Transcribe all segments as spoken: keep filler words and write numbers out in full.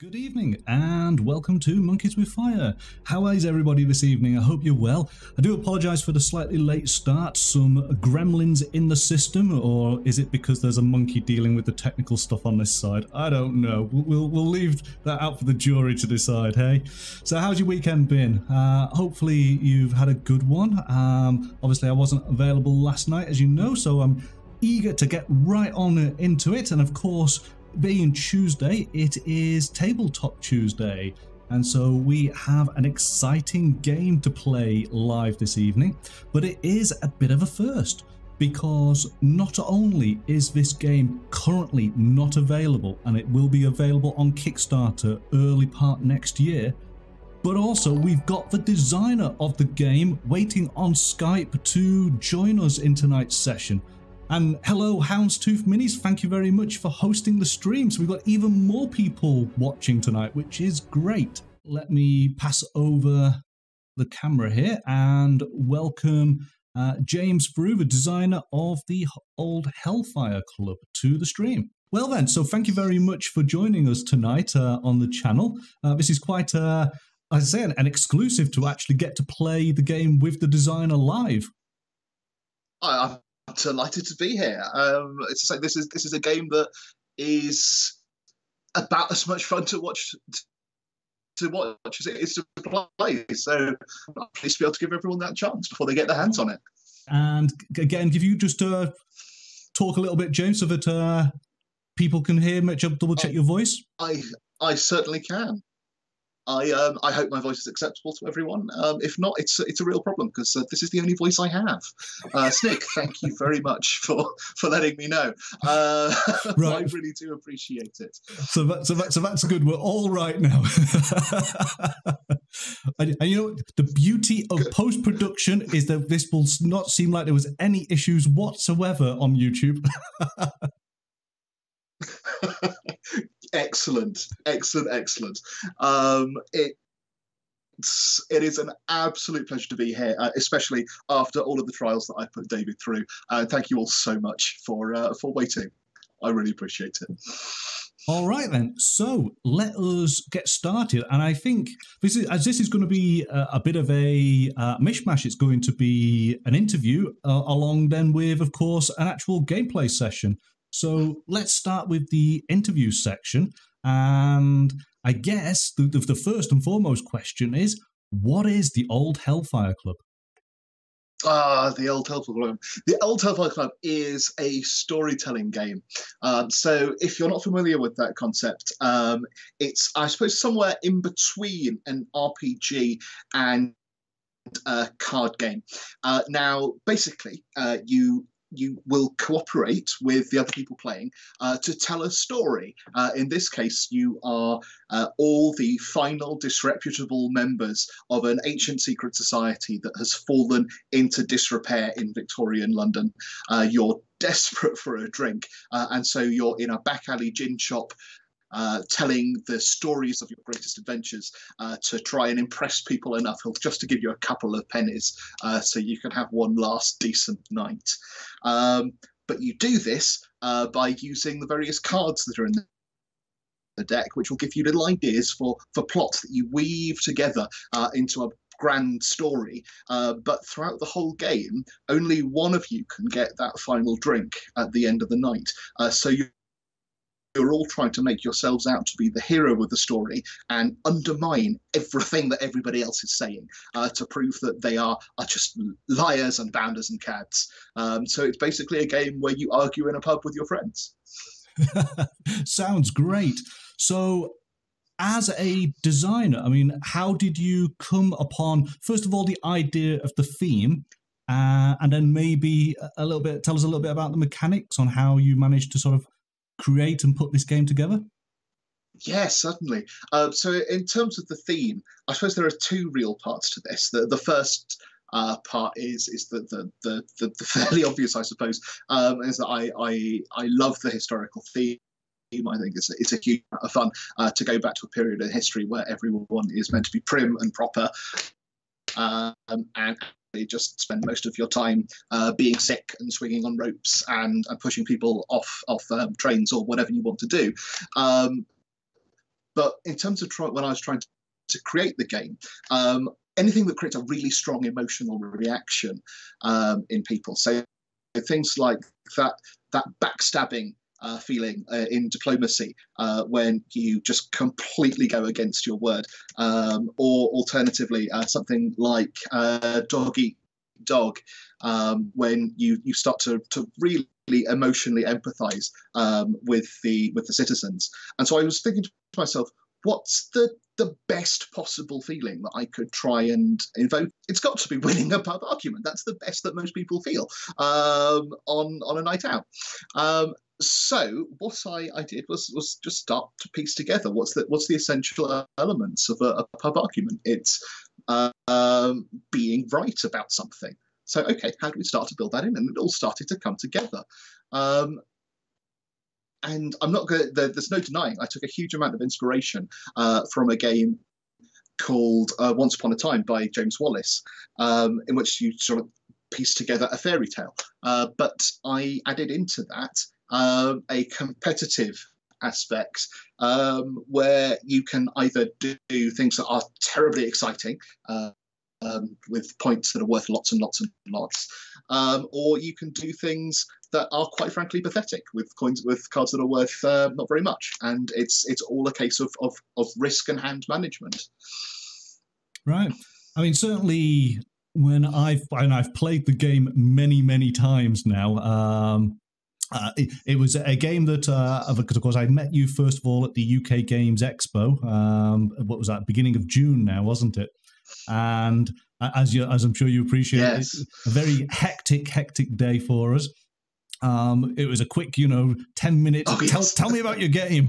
Good evening and welcome to Monkeys With Fire. How is everybody this evening? I hope you're well. I do apologise for the slightly late start. Some gremlins in the system, or is it because there's a monkey dealing with the technical stuff on this side? I don't know. We'll, we'll leave that out for the jury to decide, hey? So how's your weekend been? Uh, hopefully you've had a good one. Um, obviously I wasn't available last night, as you know, so I'm eager to get right on into it. And of course, being Tuesday, it is Tabletop Tuesday, and so we have an exciting game to play live this evening, but it is a bit of a first because not only is this game currently not available, and it will be available on Kickstarter early part next year, but also we've got the designer of the game waiting on Skype to join us in tonight's session. And hello, Houndstooth Minis, thank you very much for hosting the stream. So we've got even more people watching tonight, which is great. Let me pass over the camera here and welcome uh, James Frew, the designer of the Old Hellfire Club, to the stream. Well then, so thank you very much for joining us tonight uh, on the channel. Uh, this is quite a, as I say, an, an exclusive to actually get to play the game with the designer live. Hi. I delighted to be here. Um, it's like this is this is a game that is about as much fun to watch to watch as it is to play. So I'm pleased to be able to give everyone that chance before they get their hands on it. And again, if you just uh, talk a little bit, James, so that uh, people can hear. Make sure double check your voice. I I certainly can. I um, I hope my voice is acceptable to everyone. Um, if not, it's it's a real problem because uh, this is the only voice I have. Uh, Snick, thank you very much for for letting me know. Uh, right. I really do appreciate it. So that, so that, so that's good. We're all right now. and, and you know the beauty of post production is that this will not seem like there was any issues whatsoever on YouTube. Excellent, excellent, excellent. Um, it's, it is an absolute pleasure to be here, uh, especially after all of the trials that I put David through. Uh, thank you all so much for, uh, for waiting. I really appreciate it. All right then, so let us get started. And I think, this is, as this is going to be a, a bit of a uh, mishmash, it's going to be an interview uh, along then with, of course, an actual gameplay session. So let's start with the interview section, and I guess the, the, the first and foremost question is, what is the Old Hellfire Club? Ah, the Old Hellfire Club. The Old Hellfire Club is a storytelling game. Um, so if you're not familiar with that concept, um, it's, I suppose, somewhere in between an R P G and a card game. Uh, now, basically, uh, you... you will cooperate with the other people playing uh, to tell a story. Uh, in this case, you are uh, all the final disreputable members of an ancient secret society that has fallen into disrepair in Victorian London. Uh, you're desperate for a drink, uh, and so you're in a back alley gin shop Uh, telling the stories of your greatest adventures uh, to try and impress people enough just to give you a couple of pennies uh, so you can have one last decent night. Um, but you do this uh, by using the various cards that are in the deck, which will give you little ideas for, for plots that you weave together uh, into a grand story, uh, but throughout the whole game, only one of you can get that final drink at the end of the night. Uh, so you You're all trying to make yourselves out to be the hero of the story and undermine everything that everybody else is saying uh, to prove that they are, are just liars and bounders and cads. Um, so it's basically a game where you argue in a pub with your friends. Sounds great. So as a designer, I mean, how did you come upon, first of all, the idea of the theme, uh, and then maybe a little bit, tell us a little bit about the mechanics on how you managed to sort of create and put this game together? Yeah, certainly. Uh, so in terms of the theme, I suppose there are two real parts to this. The, the first uh, part is is the the, the, the the fairly obvious, I suppose, um, is that I, I, I love the historical theme. I think it's a, it's a huge amount of fun uh, to go back to a period in history where everyone is meant to be prim and proper um, and just spend most of your time uh, being sick and swinging on ropes and, and pushing people off off um, trains or whatever you want to do. Um, But in terms of try, when I was trying to, to create the game, um, anything that creates a really strong emotional reaction um, in people. So things like that, that backstabbing uh, feeling uh, in diplomacy uh, when you just completely go against your word, um, or alternatively uh, something like uh, doggy dog um, when you, you start to, to really emotionally empathize um, with the with the citizens. And so I was thinking to myself, what's the the best possible feeling that I could try and invoke? It's got to be winning a pub argument. That's the best that most people feel um, on on a night out. Um, so what I, I did was was just start to piece together what's the what's the essential elements of a, a pub argument. It's uh, um, being right about something. So, okay, how do we start to build that in? And it all started to come together. Um, and I'm not going to, there, there's no denying, I took a huge amount of inspiration uh, from a game called uh, Once Upon a Time by James Wallace, um, in which you sort of piece together a fairy tale. Uh, but I added into that uh, a competitive aspects um, where you can either do things that are terribly exciting, uh, Um, with points that are worth lots and lots and lots, um, or you can do things that are quite frankly pathetic with coins, with cards that are worth uh, not very much, and it's it's all a case of, of of risk and hand management. Right. I mean, certainly when I've and I've played the game many many times now. Um, Uh, it, it was a game that, uh, of course, I met you first of all at the U K Games Expo. Um, what was that? Beginning of June now, wasn't it? And as you, as I'm sure you appreciate, yes. It's a very hectic, hectic day for us. Um, it was a quick, you know, ten minutes. Oh, yes. tell, tell me about your game.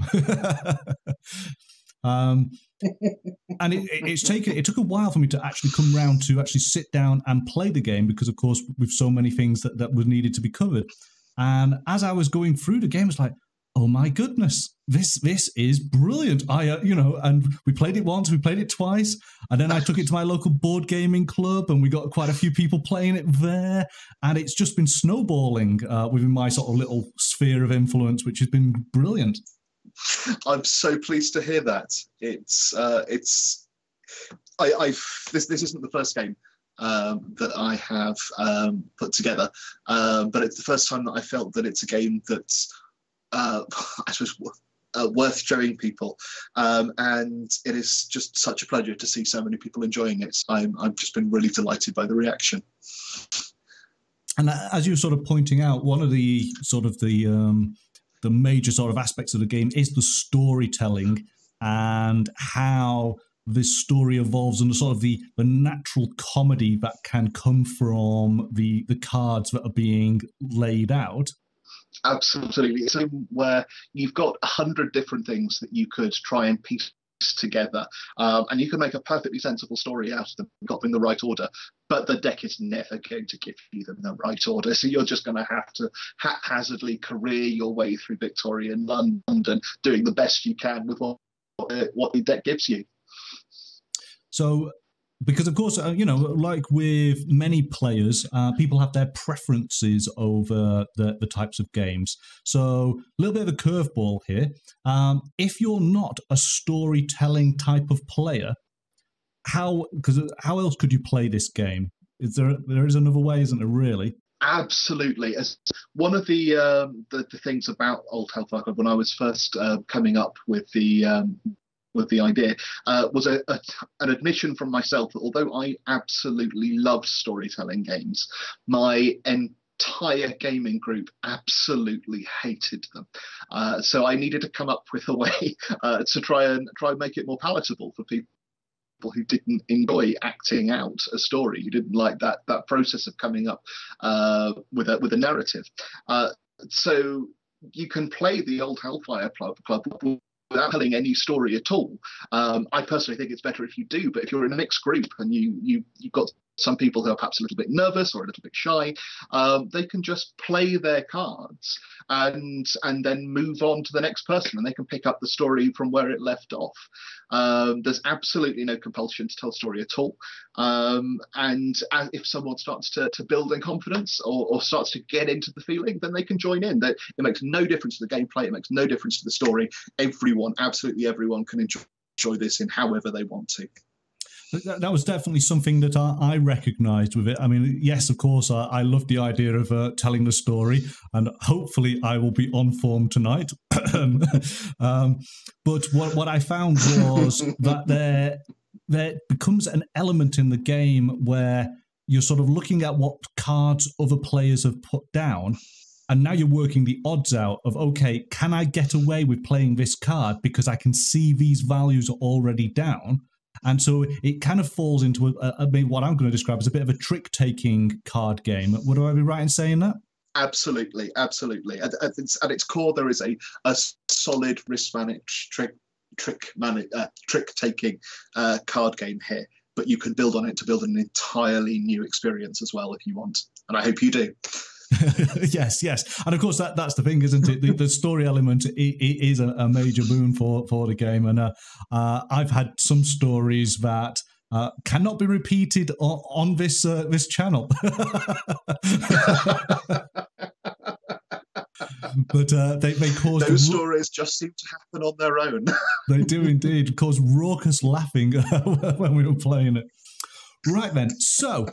um, and it, it, it's taken. It took a while for me to actually come round to actually sit down and play the game because, of course, with so many things that that was needed to be covered. And as I was going through the game, it's like, oh my goodness, this this is brilliant. I, uh, you know, and we played it once, we played it twice, and then I took it to my local board gaming club, and we got quite a few people playing it there. And it's just been snowballing uh, within my sort of little sphere of influence, which has been brilliant. I'm so pleased to hear that. It's uh, it's I, I've this this isn't the first game Um, that I have um, put together, um, but it's the first time that I felt that it's a game that's, uh, I suppose, uh, worth showing people, um, and it is just such a pleasure to see so many people enjoying it. I'm, I've just been really delighted by the reaction. And as you were sort of pointing out, one of the sort of the um, the major sort of aspects of the game is the storytelling and how this story evolves and the sort of the, the natural comedy that can come from the the cards that are being laid out. Absolutely. It's where you've got a hundred different things that you could try and piece together, um, and you can make a perfectly sensible story out of them, got them in the right order, but the deck is never going to give you them the right order, so you're just going to have to haphazardly career your way through Victoria and London, doing the best you can with what, what the deck gives you. So, because of course, uh, you know, like with many players, uh, people have their preferences over the, the types of games. So, a little bit of a curveball here. Um, if you're not a storytelling type of player, how because how else could you play this game? Is there there is another way, isn't there? Really? Absolutely. As one of the, um, the the things about Old Hellfire Club when I was first uh, coming up with the um, with the idea, uh, was a, a, an admission from myself that although I absolutely love storytelling games, my entire gaming group absolutely hated them. Uh, so I needed to come up with a way uh, to try and try and make it more palatable for people who didn't enjoy acting out a story, who didn't like that that process of coming up uh, with a with a narrative. Uh, so you can play the Old Hellfire Club without telling any story at all. Um, I personally think it's better if you do, but if you're in a mixed group and you, you, you've got some people who are perhaps a little bit nervous or a little bit shy, um, they can just play their cards and and then move on to the next person, and they can pick up the story from where it left off. Um, there's absolutely no compulsion to tell a story at all. Um, and as, if someone starts to, to build in confidence or, or starts to get into the feeling, then they can join in. That it makes no difference to the gameplay. It makes no difference to the story. Everyone, absolutely everyone, can enjoy, enjoy this in however they want to. That, that was definitely something that I, I recognised with it. I mean, yes, of course, I, I love the idea of uh, telling the story, and hopefully I will be on form tonight. um, but what, what I found was that there, there becomes an element in the game where you're sort of looking at what cards other players have put down, and now you're working the odds out of, okay, can I get away with playing this card because I can see these values are already down? And so it kind of falls into a, a, a, what I'm going to describe as a bit of a trick-taking card game. Would I be right in saying that? Absolutely, absolutely. At, at, its, at its core, there is a, a solid risk manage, trick, trick manage, uh, trick-taking uh, card game here, but you can build on it to build an entirely new experience as well if you want, and I hope you do. Yes, yes, and of course that that's the thing, isn't it? The, the story element it, it is a, a major boon for for the game, and uh, uh, I've had some stories that uh, cannot be repeated on, on this uh, this channel. But uh, they, they cause those stories just seem to happen on their own. They do indeed cause raucous laughing when we were playing it. Right then, so.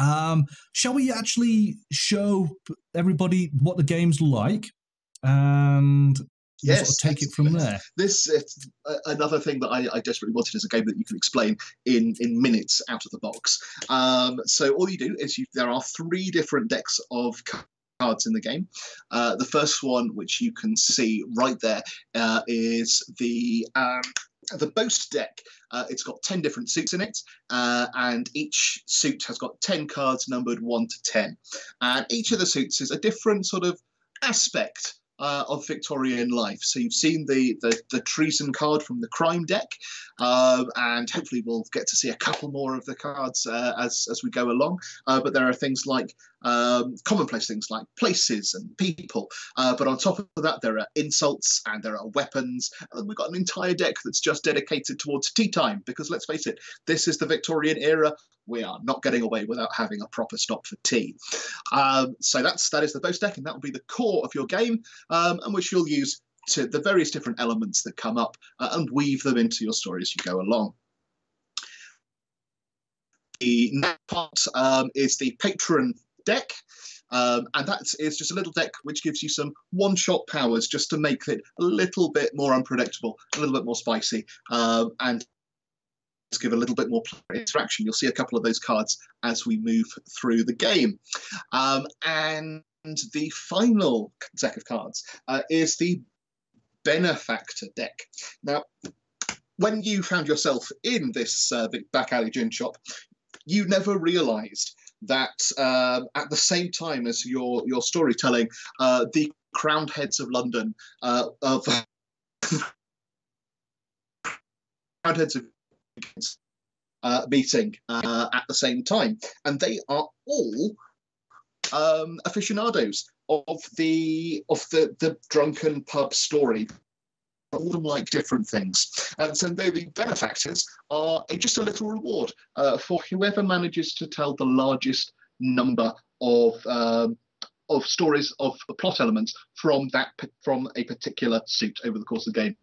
Um, shall we actually show everybody what the game's like and yes, sort of take it from there? This is another thing that I, I desperately wanted as a game that you can explain in, in minutes out of the box. Um, so all you do is you, there are three different decks of cards in the game. Uh, the first one, which you can see right there, uh, is the... Um, The boast deck, uh, it's got ten different suits in it, uh, and each suit has got ten cards numbered one to ten. And each of the suits is a different sort of aspect uh, of Victorian life. So you've seen the, the, the treason card from the crime deck, uh, and hopefully we'll get to see a couple more of the cards uh, as, as we go along. Uh, but there are things like Um, commonplace things like places and people, uh, but on top of that there are insults and there are weapons, and we've got an entire deck that's just dedicated towards tea time, because let's face it, this is the Victorian era. We are not getting away without having a proper stop for tea. Um, so that's that is the boast deck, and that will be the core of your game, um, and which you'll use to the various different elements that come up uh, and weave them into your story as you go along. The next part um, is the patron deck, um, and that is just a little deck which gives you some one-shot powers just to make it a little bit more unpredictable, a little bit more spicy, um, and give a little bit more interaction. You'll see a couple of those cards as we move through the game. Um, and the final deck of cards uh, is the benefactor deck. Now, when you found yourself in this uh, back alley gin shop, you never realised that uh, at the same time as your your storytelling, uh, the crowned heads of London, uh, of crowned heads of uh, meeting uh, at the same time, and they are all um, aficionados of the of the the drunken pub story. All of them like different things, and so the benefactors are just a little reward uh, for whoever manages to tell the largest number of um, of stories of plot elements from that from a particular suit over the course of the game.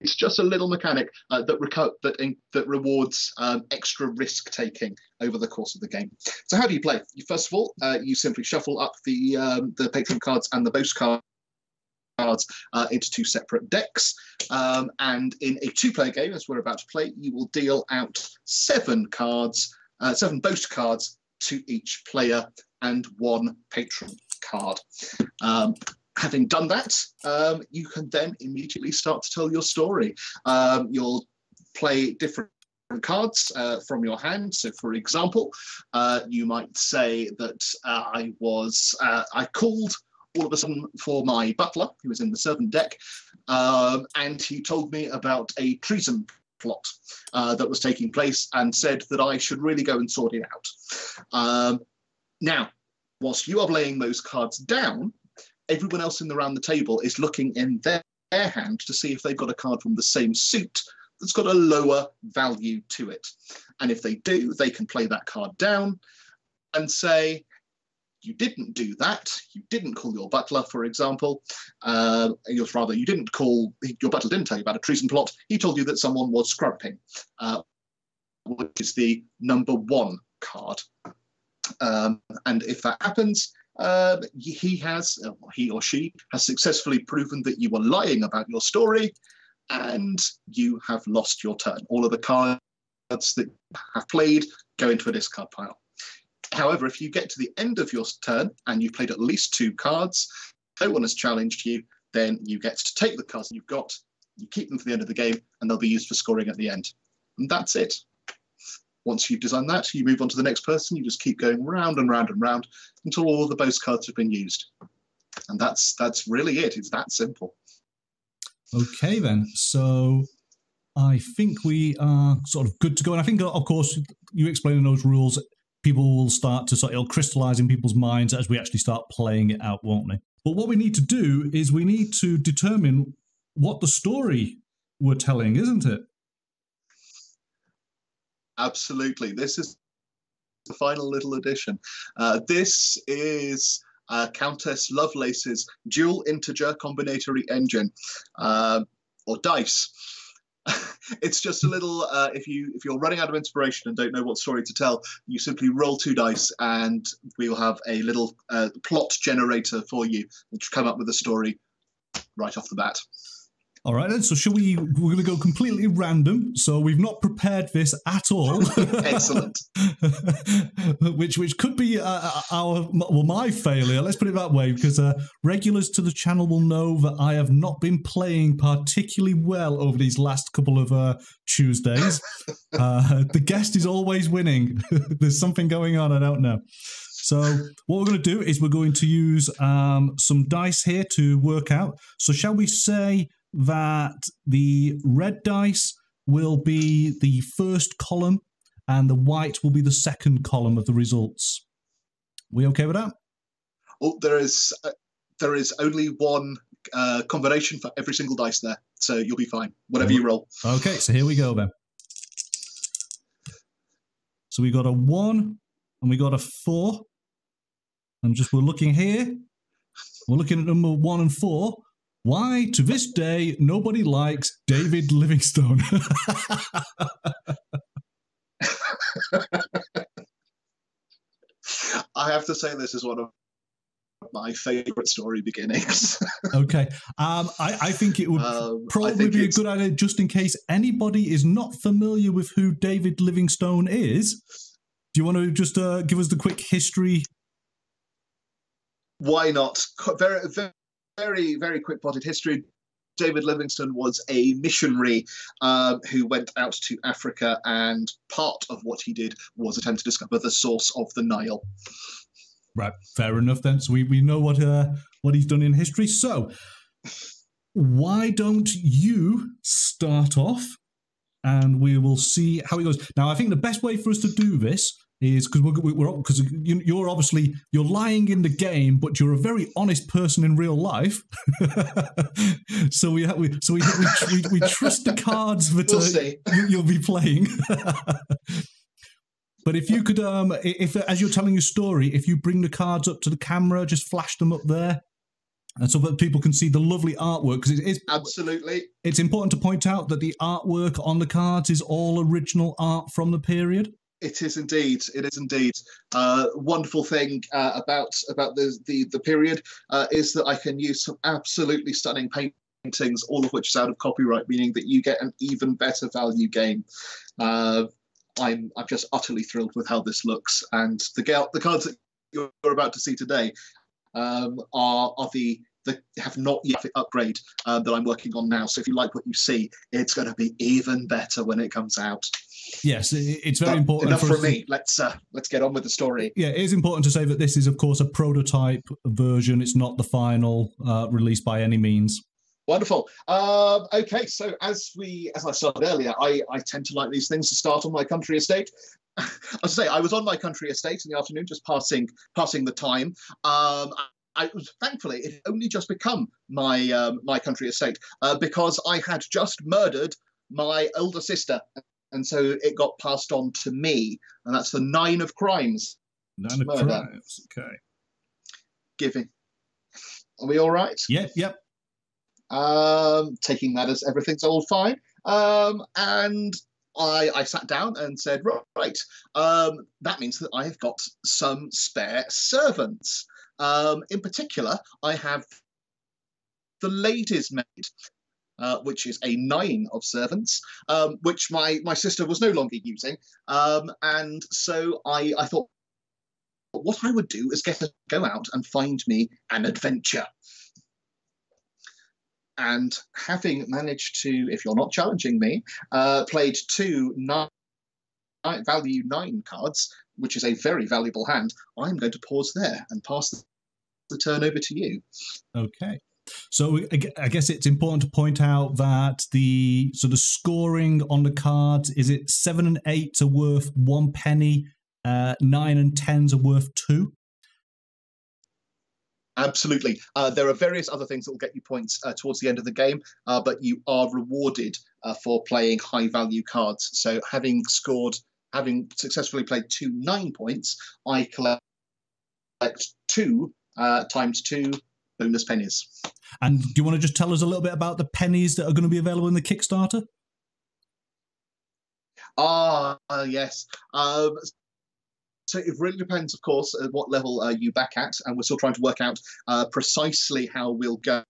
It's just a little mechanic uh, that reco that in that rewards um, extra risk taking over the course of the game. So how do you play? First of all, uh, you simply shuffle up the um, the patron cards and the boast cards. cards uh, into two separate decks, um, and in a two-player game, as we're about to play, you will deal out seven cards, uh, seven boast cards to each player, and one patron card. Um, having done that, um, you can then immediately start to tell your story. Um, you'll play different cards uh, from your hand. So, for example, uh, you might say that uh, I was uh, I called. all of a sudden for my butler, who was in the servant deck, um, and he told me about a treason plot uh, that was taking place, and said that I should really go and sort it out. Um, now, whilst you are laying those cards down, everyone else in the round the table is looking in their, their hand to see if they've got a card from the same suit that's got a lower value to it. And if they do, they can play that card down and say, you didn't do that. You didn't call your butler, for example. Uh, rather, you didn't call, your butler didn't tell you about a treason plot. He told you that someone was scrumping, uh, which is the number one card. Um, and if that happens, uh, he has, uh, he or she has successfully proven that you were lying about your story, and you have lost your turn. All of the cards that you have played go into a discard pile. However, if you get to the end of your turn and you've played at least two cards, no one has challenged you, then you get to take the cards you've got, you keep them for the end of the game, and they'll be used for scoring at the end. And that's it. Once you've designed that, you move on to the next person. You just keep going round and round and round until all of the boast cards have been used. And that's that's really it. It's that simple. Okay, then. So I think we are sort of good to go. And I think, of course, you explaining those rules, people will start to sort of, it'll crystallise in people's minds as we actually start playing it out, won't they? But what we need to do is we need to determine what the story we're telling, isn't it? Absolutely. This is the final little edition. Uh, this is uh, Countess Lovelace's dual integer combinatory engine, uh, or dice. It's just a little, uh, if, you, if you're running out of inspiration and don't know what story to tell, you simply roll two dice and we'll have a little uh, plot generator for you, which come up with a story right off the bat. All right, then. So, shall we? We're going to go completely random. So, we've not prepared this at all. Excellent. which, which could be uh, our, well, my failure. Let's put it that way, because uh, regulars to the channel will know that I have not been playing particularly well over these last couple of uh, Tuesdays. uh, the guest is always winning. There's something going on. I don't know. So what we're going to do is we're going to use um, some dice here to work out. So shall we say that the red dice will be the first column and the white will be the second column of the results? We okay with that? Well, there is, uh, there is only one uh, combination for every single dice there, so you'll be fine, whatever okay. you roll. Okay, so here we go then. So we got a one and we got a four. And just we're looking here, we're looking at number one and four. Why, to this day, nobody likes David Livingstone. I have to say this is one of my favourite story beginnings. Okay. Um, I, I think it would um, probably be a good idea, just in case anybody is not familiar with who David Livingstone is. Do you want to just uh, give us the quick history? Why not? Very, very, very, very quick-potted history. David Livingstone was a missionary uh, who went out to Africa, and part of what he did was attempt to discover the source of the Nile. Right, fair enough then. So we, we know what uh, what he's done in history. So why don't you start off, and we will see how it goes. Now, I think the best way for us to do this is because we're, we're, because you're obviously, you're lying in the game, but you're a very honest person in real life. so we, we so we we, we we trust the cards that we'll uh, you'll be playing. But if you could, um, if as you're telling your story, if you bring the cards up to the camera, just flash them up there, and so that people can see the lovely artwork, because it is absolutely. It's important to point out that the artwork on the cards is all original art from the period. It is indeed. It is indeed. Uh, wonderful thing uh, about about the the, the period uh, is that I can use some absolutely stunning paintings, all of which is out of copyright, meaning that you get an even better value game. Uh, I'm I'm just utterly thrilled with how this looks, and the the cards that you're about to see today um, are are the that have not yet upgrade uh, that I'm working on now. So if you like what you see, it's going to be even better when it comes out. Yes, it's very that, important. Enough for, for me. To... Let's uh, let's get on with the story. Yeah, it is important to say that this is, of course, a prototype version. It's not the final uh, release by any means. Wonderful. Um, okay, so as we, as I started earlier, I, I tend to like these things to start on my country estate. I say I was on my country estate in the afternoon, just passing passing the time. Um, I was thankfully it only just become my um, my country estate uh, because I had just murdered my elder sister, and so it got passed on to me, and that's the nine of crimes. Nine of murder. crimes. Okay. Giving. Are we all right? Yep. Yep. Um, taking that as everything's all fine, um, and I, I sat down and said, right, um, that means that I have got some spare servants. Um, in particular, I have the lady's maid, uh, which is a nine of servants, um, which my, my sister was no longer using, um, and so I, I thought what I would do is get her to go out and find me an adventure. And having managed to, if you're not challenging me, uh, played two nine, value nine cards, which is a very valuable hand, I'm going to pause there and pass the, the turn over to you. Okay. So I guess it's important to point out that the sort of scoring on the cards, is it seven and eight are worth one penny, uh, nine and tens are worth two? Absolutely. Uh, there are various other things that will get you points uh, towards the end of the game, uh, but you are rewarded uh, for playing high-value cards. So having scored, having successfully played two nine points, I collect two uh, times two bonus pennies. And do you want to just tell us a little bit about the pennies that are going to be available in the Kickstarter? Ah, uh, yes. Um, So it really depends, of course, at what level uh, you back at, and we're still trying to work out uh, precisely how we'll go.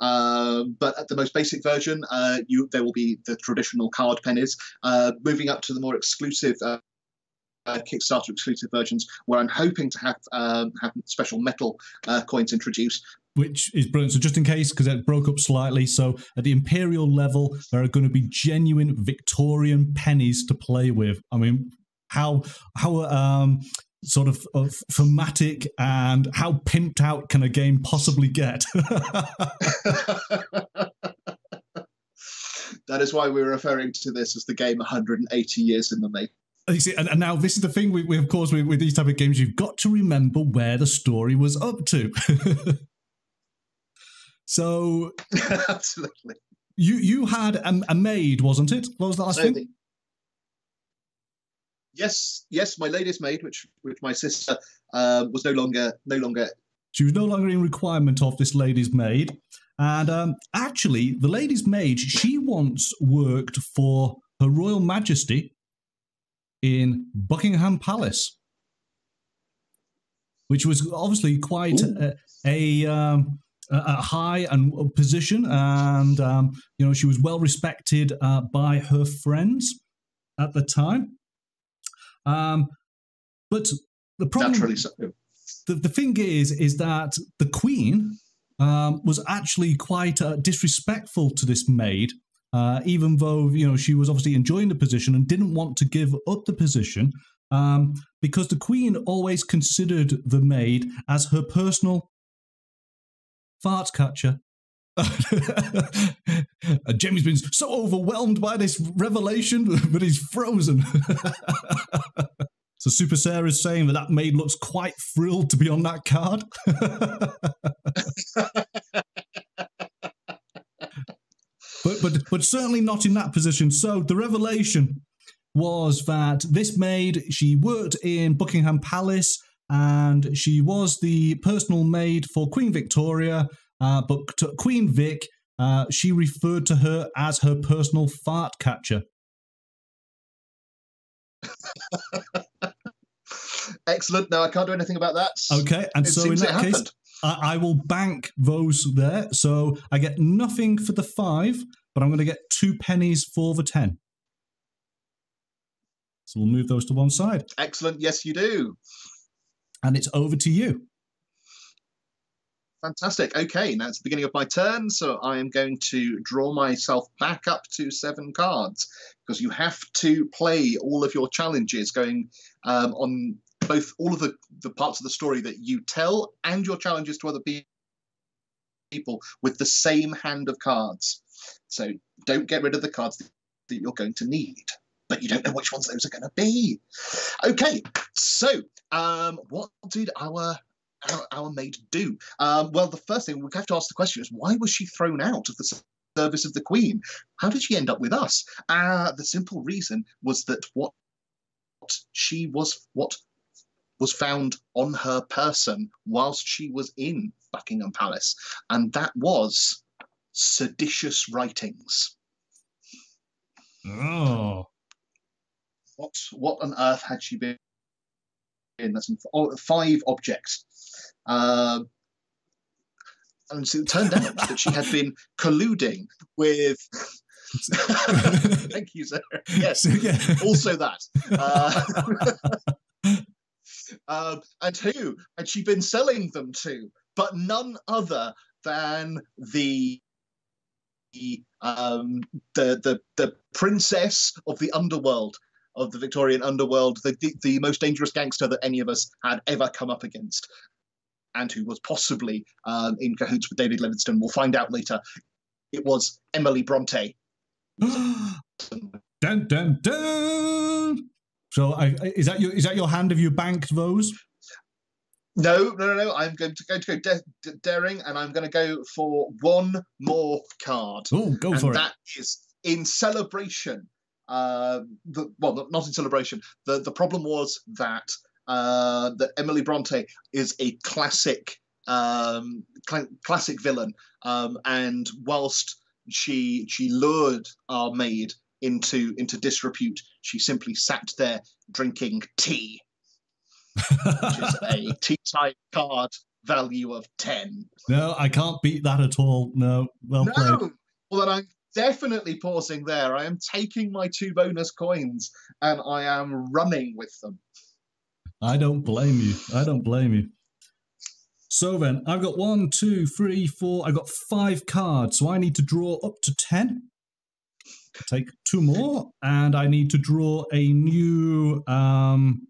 Uh, but at the most basic version, uh, you, there will be the traditional card pennies. Uh, moving up to the more exclusive uh, uh, Kickstarter exclusive versions, where I'm hoping to have um, have special metal uh, coins introduced. Which is brilliant. So just in case, because it broke up slightly, so at the Imperial level, there are going to be genuine Victorian pennies to play with. I mean, How how um, sort of, of thematic and how pimped out can a game possibly get? That is why we were referring to this as the game one hundred eighty years in the making. You see, and, and now this is the thing. We, we of course, we, with these type of games, you've got to remember where the story was up to. So, absolutely. You you had a, a maid, wasn't it? What was the last so thing? The Yes, yes, my lady's maid, which which my sister uh, was no longer no longer. She was no longer in requirement of this lady's maid, and um, actually, the lady's maid, she once worked for Her Royal Majesty in Buckingham Palace, which was obviously quite Ooh. a, a um, a high and position, and um, you know, she was well respected uh, by her friends at the time. Um, but the problem, Naturally so. the, the thing is, is that the Queen um, was actually quite uh, disrespectful to this maid, uh, even though, you know, she was obviously enjoying the position and didn't want to give up the position, um, because the Queen always considered the maid as her personal fart catcher. Jamie's been so overwhelmed by this revelation, but he's frozen. So Super Sarah's saying that that maid looks quite thrilled to be on that card. but, but, but certainly not in that position. So the revelation was that this maid, she worked in Buckingham Palace, and she was the personal maid for Queen Victoria. Uh, but Queen Vic, uh, she referred to her as her personal fart catcher. Excellent. No, I can't do anything about that. Okay, and it so in that case, I, I will bank those there. So I get nothing for the five, but I'm going to get two pennies for the ten. So we'll move those to one side. Excellent. Yes, you do. And it's over to you. Fantastic. Okay, now it's the beginning of my turn, so I am going to draw myself back up to seven cards, because you have to play all of your challenges going um, on both all of the, the parts of the story that you tell and your challenges to other people people with the same hand of cards. So don't get rid of the cards that you're going to need, but you don't know which ones those are going to be. Okay, so um, what did our... Our, our maid do? Um, well, the first thing we have to ask the question is, why was she thrown out of the service of the Queen? How did she end up with us? Uh, the simple reason was that what she was, what was found on her person whilst she was in Buckingham Palace, and that was seditious writings. Oh, what what on earth had she been? In that's five objects. Uh, and so it turned out that she had been colluding with. Thank you, sir. Yes, so, yeah. Also that. Uh, um, and who had she been selling them to? But none other than the um, the the the princess of the underworld. Of the Victorian underworld, the, the the most dangerous gangster that any of us had ever come up against, and who was possibly um, in cahoots with David Livingstone. We'll find out later. It was Emily Bronte. Dun, dun, dun. So, I, is that your is that your hand? Have you banked those? No, no, no, no. I'm going to go to go de de daring, and I'm going to go for one more card. Oh, go and for that it! That is in celebration. Uh, the, well, not in celebration. The the problem was that uh, that Emily Bronte is a classic um, cl classic villain, um, and whilst she she lured our maid into into disrepute, she simply sat there drinking tea, which is a tea type card value of ten. No, I can't beat that at all. No, well no. played. Well, then I. Definitely pausing there. I am taking my two bonus coins and I am running with them. I don't blame you. I don't blame you. So then, I've got one, two, three, four. I've got five cards, so I need to draw up to ten. Take two more, and I need to draw a new um,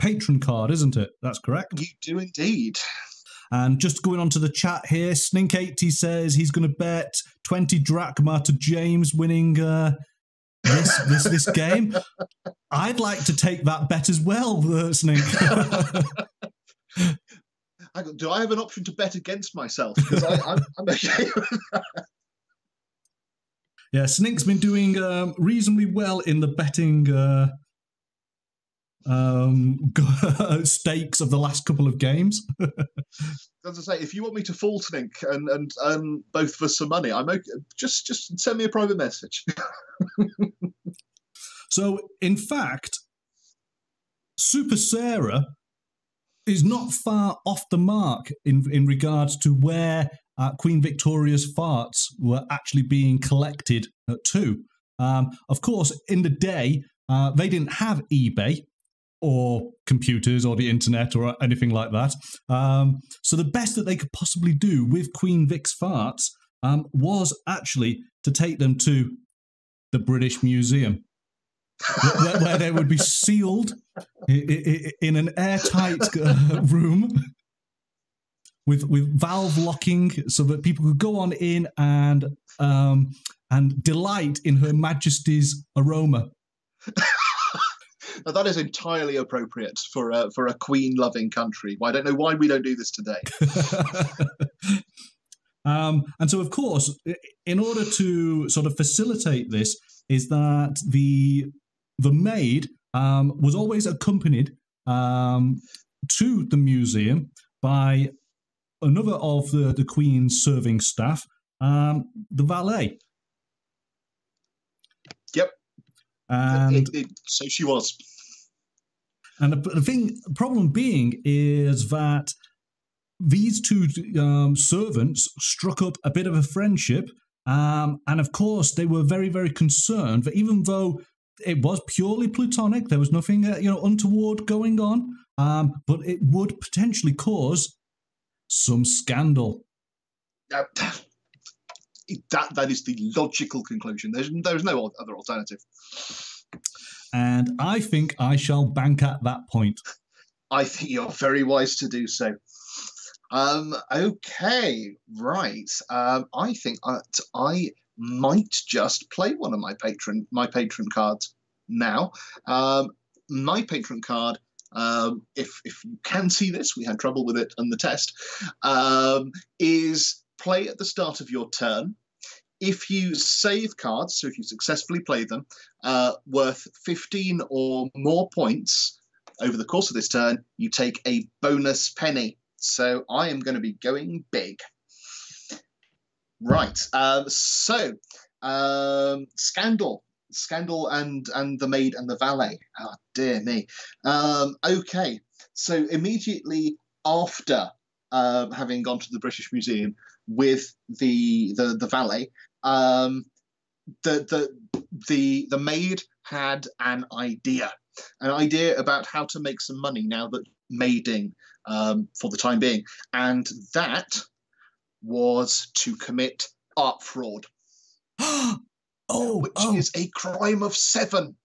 patron card, isn't it? That's correct. You do indeed. And just going on to the chat here, Snink eighty says he's going to bet twenty drachma to James winning uh, this, this this game. I'd like to take that bet as well, uh, Snink. Do I have an option to bet against myself? Because I'm, I'm okay with that. Yeah, Snink's been doing um, reasonably well in the betting uh, um stakes of the last couple of games. As I say, if you want me to fall Snink and and um both for some money, I'm okay. just just send me a private message. So in fact, Super Sarah is not far off the mark in in regards to where uh, Queen Victoria's farts were actually being collected at two. Um of course, in the day uh they didn't have eBay or computers or the internet or anything like that. Um, so the best that they could possibly do with Queen Vic's farts um, was actually to take them to the British Museum, where, where they would be sealed in an airtight room with, with valve locking so that people could go on in and, um, and delight in Her Majesty's aroma. Now, that is entirely appropriate for a, for a Queen-loving country. I don't know why we don't do this today. um, and so, of course, in order to sort of facilitate this, is that the the maid um, was always accompanied um, to the museum by another of the, the Queen's serving staff, um, the valet. Yep. And it, it, so she was. And the thing, problem being is that these two um, servants struck up a bit of a friendship, um, and of course they were very, very concerned that even though it was purely platonic, there was nothing uh, you know untoward going on, um, but it would potentially cause some scandal. Uh, that that is the logical conclusion. There's there's no other alternative. And I think I shall bank at that point. I think you're very wise to do so. Um, okay, right. Um, I think I, I might just play one of my patron my patron cards now. Um, my patron card. Um, if if you can see this, we had trouble with it and the test. Um, is play at the start of your turn. If you save cards, so if you successfully play them, uh, worth fifteen or more points over the course of this turn, you take a bonus penny. So I am going to be going big. Right. Um, so um, Scandal. Scandal and, and the maid and the valet. Oh, dear me. Um, okay. So immediately after uh, having gone to the British Museum with the the, the valet, um, the, the, the, the maid had an idea. An idea about how to make some money now that maiding um, for the time being. And that was to commit art fraud. Oh, which oh. is a crime of seven,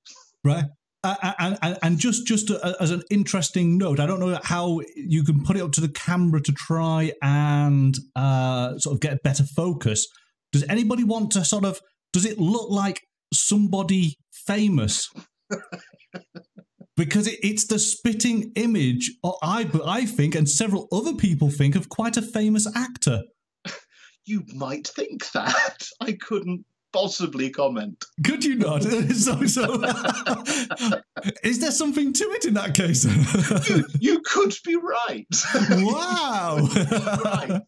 right? Uh, and, and and just just as an interesting note, I don't know how you can put it up to the camera to try and uh, sort of get a better focus. Does anybody want to sort of? Does it look like somebody famous? Because it, it's the spitting image, or I I think, and several other people think, of quite a famous actor. You might think that. I couldn't possibly comment. Could you not? so, so, is there something to it in that case? you, you could be right. Wow. Right.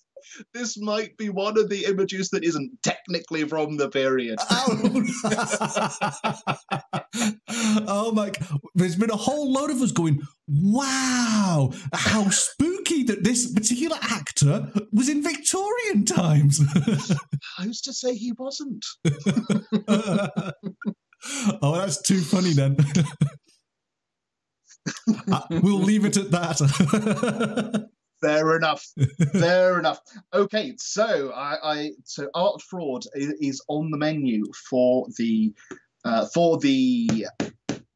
This might be one of the images that isn't technically from the period. Oh my! There's been a whole load of us going, "Wow, how spooky that this particular actor was in Victorian times." Who's to say he wasn't? Oh, that's too funny then. uh, we'll leave it at that. Fair enough. Fair enough. Okay, so I, I so art fraud is, is on the menu for the uh, for the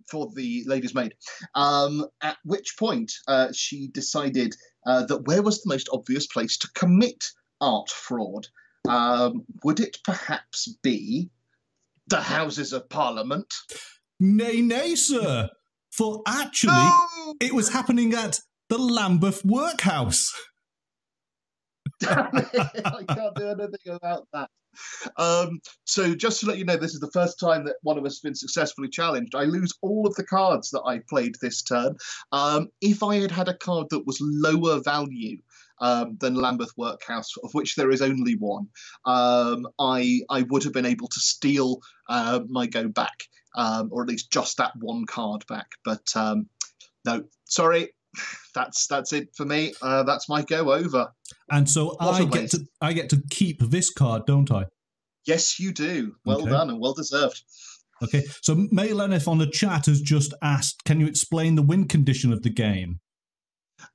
for the lady's maid. Um, at which point uh, she decided uh, that where was the most obvious place to commit art fraud? Um, would it perhaps be the Houses of Parliament? Nay, nay, sir. For actually, no! It was happening at the Lambeth Workhouse. Damn it, I can't do anything about that. Um, so just to let you know, this is the first time that one of us has been successfully challenged. I lose all of the cards that I played this turn. Um, if I had had a card that was lower value um, than Lambeth Workhouse, of which there is only one, um, I, I would have been able to steal uh, my go back, um, or at least just that one card back. But um, no, sorry. That's that's it for me. Uh, that's my go over. And so I get to I get to keep this card, don't I? Yes, you do. Well okay. done and well deserved. Okay. So May Leneth on the chat has just asked, can you explain the win condition of the game?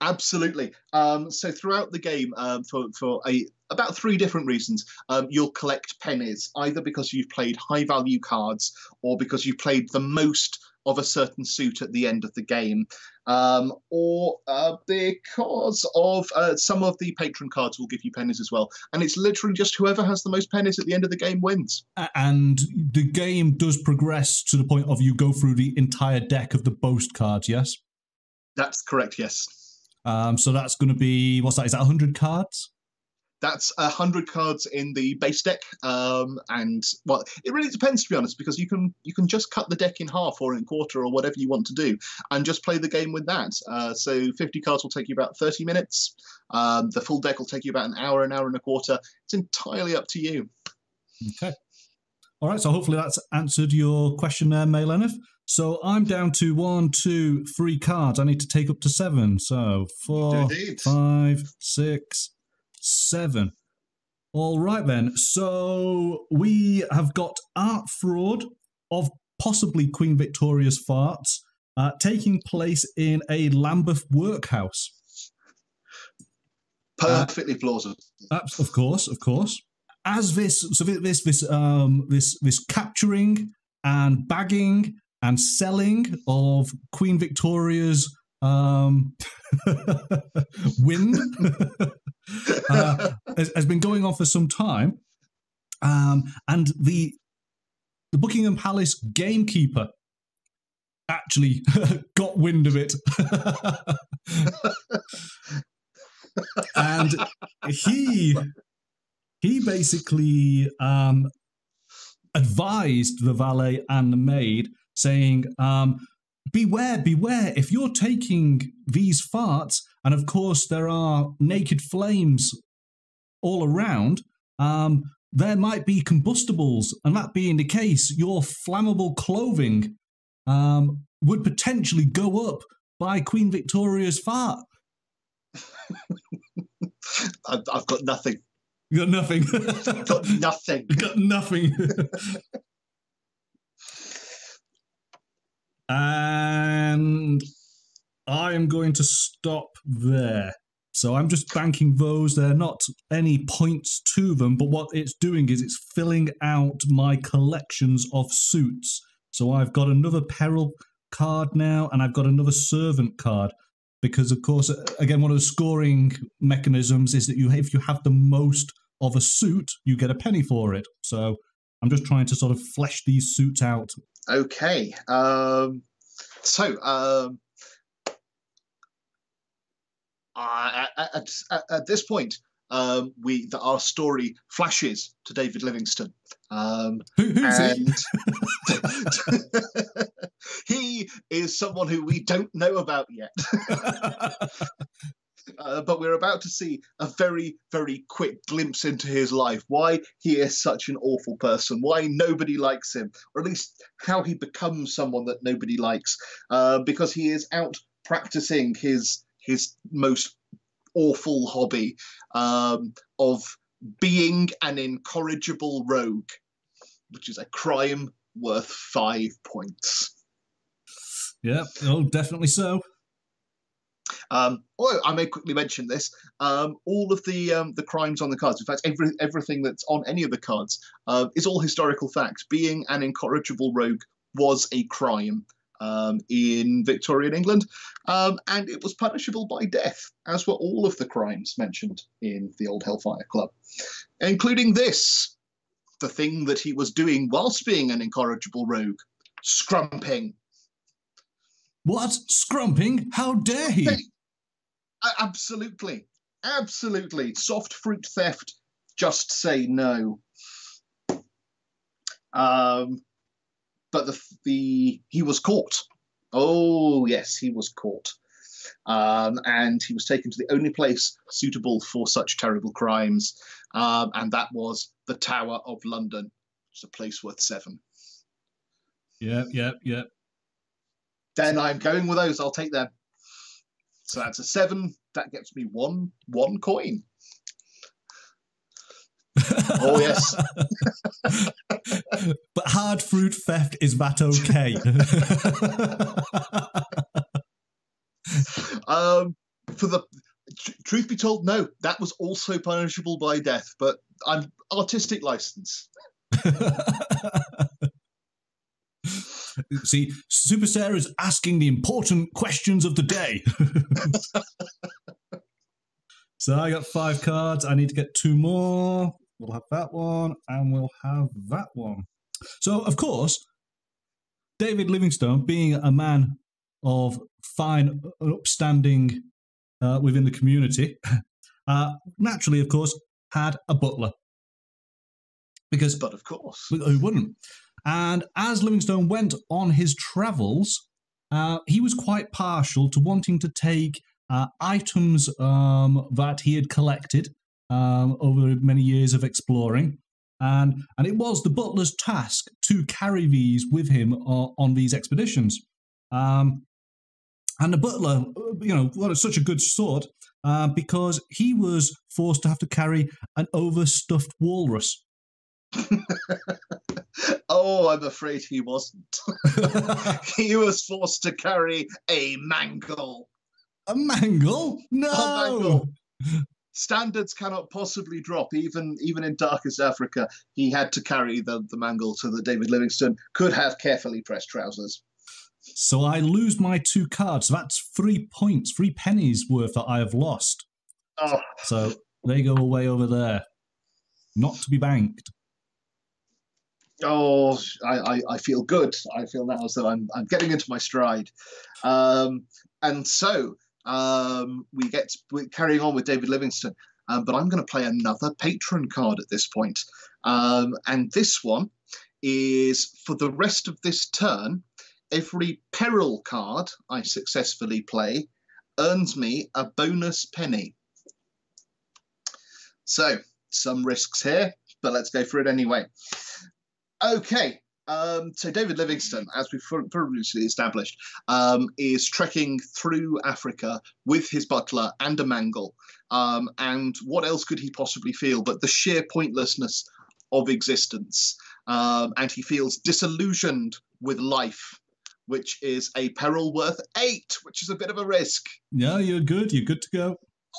Absolutely. Um, so throughout the game, um, for for a about three different reasons, um, you'll collect pennies, either because you've played high value cards or because you played the most of a certain suit at the end of the game, um, or uh, because of uh, some of the patron cards will give you pennies as well. And it's literally just whoever has the most pennies at the end of the game wins. And the game does progress to the point of you go through the entire deck of the boast cards, yes? That's correct, yes. Um, so that's going to be, what's that, is that one hundred cards? That's one hundred cards in the base deck, um, and, well, it really depends, to be honest, because you can you can just cut the deck in half or in quarter or whatever you want to do and just play the game with that. Uh, so fifty cards will take you about thirty minutes. Um, the full deck will take you about an hour, an hour and a quarter. It's entirely up to you. Okay. All right, so hopefully that's answered your question there, May Leneth. So I'm down to one, two, three cards. I need to take up to seven. So four, Indeed. five, six... seven. All right, then. So we have got art fraud of possibly Queen Victoria's farts uh, taking place in a Lambeth workhouse. Perfectly uh, plausible. Of course, of course. As this, so this, this, um, this, this capturing and bagging and selling of Queen Victoria's um, wind. uh, has, has been going on for some time. Um, and the the Buckingham Palace gamekeeper actually got wind of it. And he he basically um, advised the valet and the maid, saying, um, beware, beware, if you're taking these farts, and of course there are naked flames all around, um, there might be combustibles, and that being the case, your flammable clothing um, would potentially go up by Queen Victoria's fart. I've, I've got nothing. You got nothing. I've got nothing. got nothing. And I am going to stop there. So I'm just banking those. There are not any points to them, but what it's doing is it's filling out my collections of suits. So I've got another peril card now, and I've got another servant card. Because, of course, again, one of the scoring mechanisms is that you, if you have the most of a suit, you get a penny for it. So I'm just trying to sort of flesh these suits out. Okay. Um, so um, I, at, at, at this point, um, we the, our story flashes to David Livingstone. Um, Who, who's and he? He is someone who we don't know about yet. Uh, but we're about to see a very, very quick glimpse into his life, why he is such an awful person, why nobody likes him, or at least how he becomes someone that nobody likes, uh, because he is out practicing his, his most awful hobby um, of being an incorrigible rogue, which is a crime worth five points. Yeah, oh, definitely so. Um, although I may quickly mention this, um, all of the um, the crimes on the cards, in fact, every, everything that's on any of the cards, uh, is all historical fact. Being an incorrigible rogue was a crime um, in Victorian England, um, and it was punishable by death, as were all of the crimes mentioned in the Old Hellfire Club, including this, the thing that he was doing whilst being an incorrigible rogue, scrumping. What? Scrumping? How dare he? Hey, absolutely. Absolutely. Soft fruit theft. Just say no. Um, but the, the he was caught. Oh, yes, he was caught. Um, and he was taken to the only place suitable for such terrible crimes. Um, and that was the Tower of London. It's a place worth seven. Yeah, yeah, yeah. Then I'm going with those. I'll take them. So that's a seven. That gets me one one coin. Oh, yes. But hard fruit theft, is that okay? um, for the tr truth be told, no. That was also punishable by death, but I'm artistic license. See, Super Sarah's asking the important questions of the day. So I got five cards. I need to get two more. We'll have that one, and we'll have that one. So, of course, David Livingstone, being a man of fine upstanding uh, within the community, uh, naturally, of course, had a butler. Because, but of course. Who wouldn't? And as Livingstone went on his travels, uh, he was quite partial to wanting to take uh, items um, that he had collected um, over many years of exploring. And, and it was the butler's task to carry these with him uh, on these expeditions. Um, and the butler, you know, well, it's such a good sort uh, because he was forced to have to carry an overstuffed walrus. Oh, I'm afraid he wasn't. He was forced to carry a mangle. A mangle? No. A mangle. Standards cannot possibly drop, even even in darkest Africa. He had to carry the, the mangle so that David Livingstone could have carefully pressed trousers. So I lose my two cards. That's three points, three pennies worth that I have lost. Oh. So They go away over there, not to be banked. Oh, I, I, I feel good. I feel now as though I'm, I'm getting into my stride. Um, and so um, we get we're carrying on with David Livingstone, um, but I'm going to play another patron card at this point. Um, and this one is for the rest of this turn. Every peril card I successfully play earns me a bonus penny. So some risks here, but let's go for it anyway. Okay, um, so David Livingstone, as we've previously established, um, is trekking through Africa with his butler and a mangle. Um, and what else could he possibly feel but the sheer pointlessness of existence? Um, and he feels disillusioned with life, which is a peril worth eight, which is a bit of a risk. Yeah, you're good. You're good to go.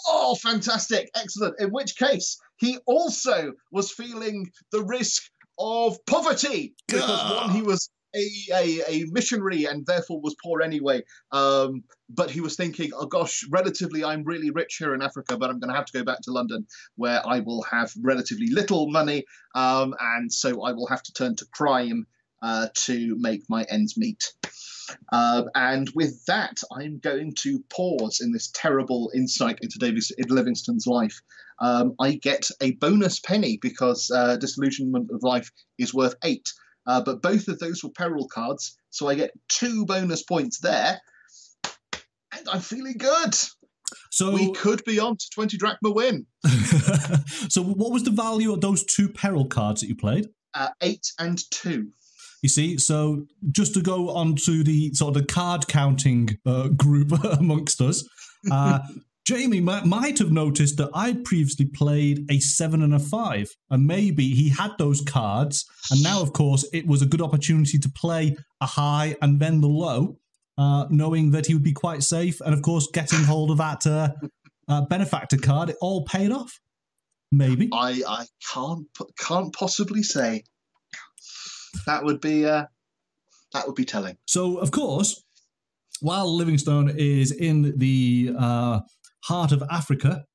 Oh, fantastic. Excellent. In which case, he also was feeling the risk of poverty, because uh. one, he was a, a, a missionary and therefore was poor anyway. Um, but he was thinking, oh gosh, relatively I'm really rich here in Africa, but I'm going to have to go back to London where I will have relatively little money. Um, and so I will have to turn to crime uh, to make my ends meet. Uh, and with that, I'm going to pause in this terrible insight into David Livingstone's life. Um, I get a bonus penny because uh, disillusionment of life is worth eight. Uh, but both of those were peril cards, so I get two bonus points there. And I'm feeling good. So we could be on to twenty drachma win. So what was the value of those two peril cards that you played? Uh, eight and two. You see, so just to go on to the sort of the card counting uh, group amongst us, uh, Jamie might, might have noticed that I'd previously played a seven and a five, and maybe he had those cards, and now, of course, it was a good opportunity to play a high and then the low, uh, knowing that he would be quite safe, and, of course, getting hold of that uh, uh, benefactor card, it all paid off, maybe. I, I can't can't possibly say. That would be uh, that would be telling. So, of course, while Livingstone is in the uh, heart of Africa,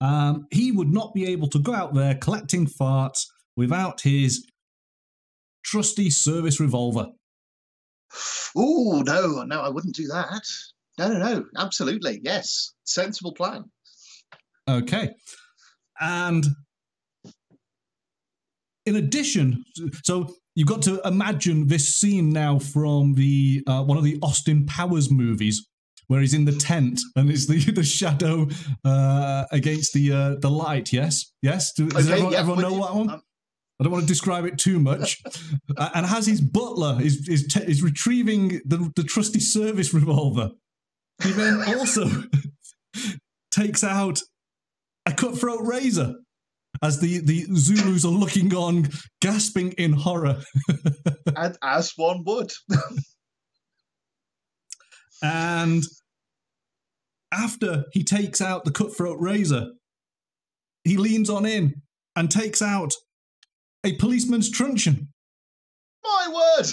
um, he would not be able to go out there collecting farts without his trusty service revolver. Oh, no, no, I wouldn't do that. No, no, no, absolutely, yes. Sensible plan. Okay. And in addition, so you've got to imagine this scene now from the uh, one of the Austin Powers movies, where he's in the tent and it's the the shadow uh, against the uh, the light. Yes, yes. Does okay, everyone, yeah, everyone know you, that one? Um, I don't want to describe it too much. uh, and has his butler is is t is retrieving the the trusty service revolver. He then also takes out a cutthroat razor, as the, the Zulus are looking on, gasping in horror. And as one would. And after he takes out the cutthroat razor, he leans on in and takes out a policeman's truncheon. My word!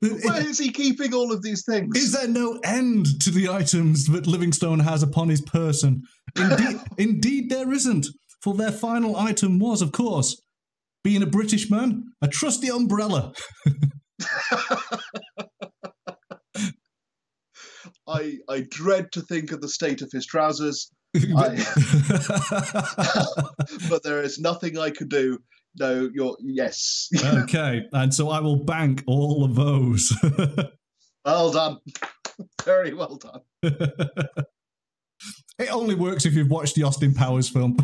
Where is he keeping all of these things? Is there no end to the items that Livingstone has upon his person? Indeed, indeed there isn't, for their final item was, of course, being a British man, a trusty umbrella. I I dread to think of the state of his trousers, I, but there is nothing I can do. No, you're, yes. Okay, and so I will bank all of those. Well done. Very well done. It only works if you've watched the Austin Powers film.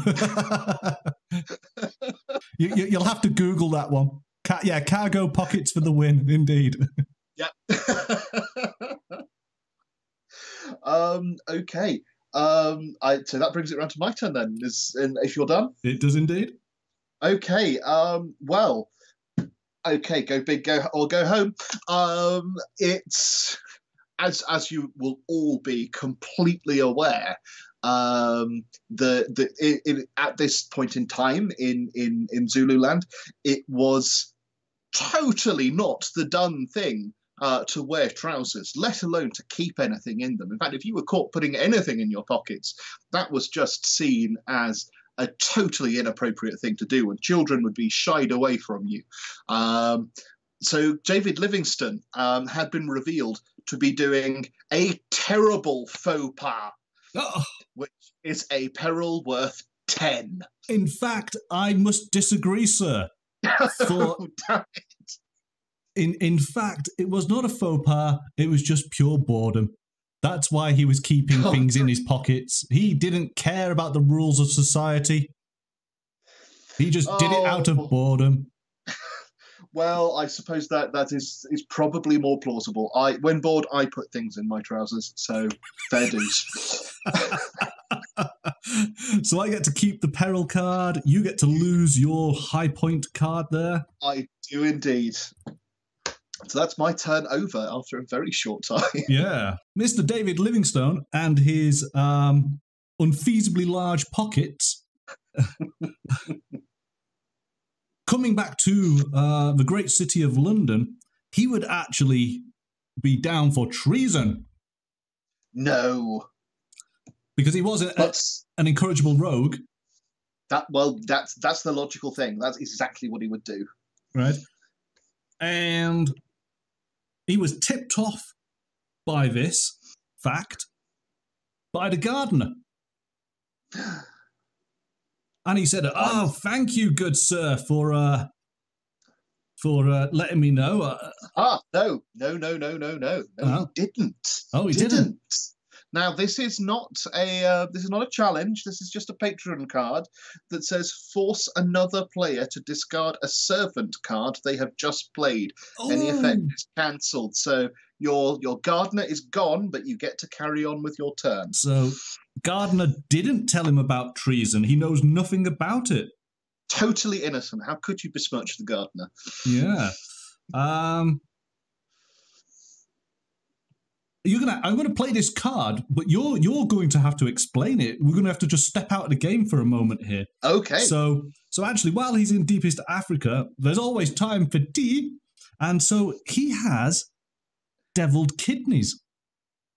you, you, you'll have to Google that one. Car, yeah, cargo pockets for the win, indeed. Yep. um, okay. Um, I, so that brings it around to my turn then, is, and if you're done. It does indeed. Okay. Um, well, okay, go big go or go home. Um, it's... As, as you will all be completely aware, um, the, the, it, it, at this point in time in, in, in Zululand, it was totally not the done thing uh, to wear trousers, let alone to keep anything in them. In fact, if you were caught putting anything in your pockets, that was just seen as a totally inappropriate thing to do, and children would be shied away from you. Um, so David Livingstone um, had been revealed to be doing a terrible faux pas, oh. which is a peril worth ten. In fact, I must disagree, sir. For, oh, damn it. In, in fact, it was not a faux pas, it was just pure boredom. That's why he was keeping oh, things in his pockets. He didn't care about the rules of society. He just oh. did it out of boredom. Well, I suppose that that is is probably more plausible. I, when bored, I put things in my trousers, so fair dues. So I get to keep the peril card. You get to lose your high point card there. I do indeed. So that's my turn over after a very short time. Yeah. Mister David Livingstone and his um, unfeasibly large pockets. Coming back to uh, the great city of London, he would actually be down for treason. No. Because he was a, a, an incorrigible rogue. That Well, that's, that's the logical thing. That's exactly what he would do. Right. And he was tipped off by this fact by the gardener. And he said, "Oh, thank you, good sir, for uh, for uh, letting me know." Uh, ah, no, no, no, no, no, no, no, uh, he didn't. Oh, he didn't. didn't. Now, this is not a uh, this is not a challenge. This is just a patron card that says force another player to discard a servant card they have just played. Oh. Any effect is cancelled. So your your gardener is gone, but you get to carry on with your turn. So gardener didn't tell him about treason. He knows nothing about it. Totally innocent. How could you besmirch the gardener? Yeah. Um. You're gonna. I'm gonna play this card, but you're you're going to have to explain it. We're gonna have to just step out of the game for a moment here. Okay. So so actually, while he's in deepest Africa, there's always time for tea, and so he has deviled kidneys.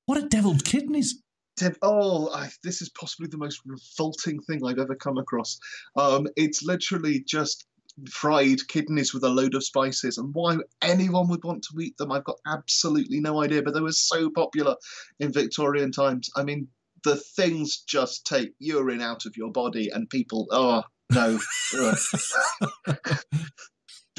What are deviled kidneys? Dev oh, I, this is possibly the most revolting thing I've ever come across. Um, it's literally just fried kidneys with a load of spices, and why anyone would want to eat them, I've got absolutely no idea, but they were so popular in Victorian times. I mean, the things just take urine out of your body, and people, oh, no.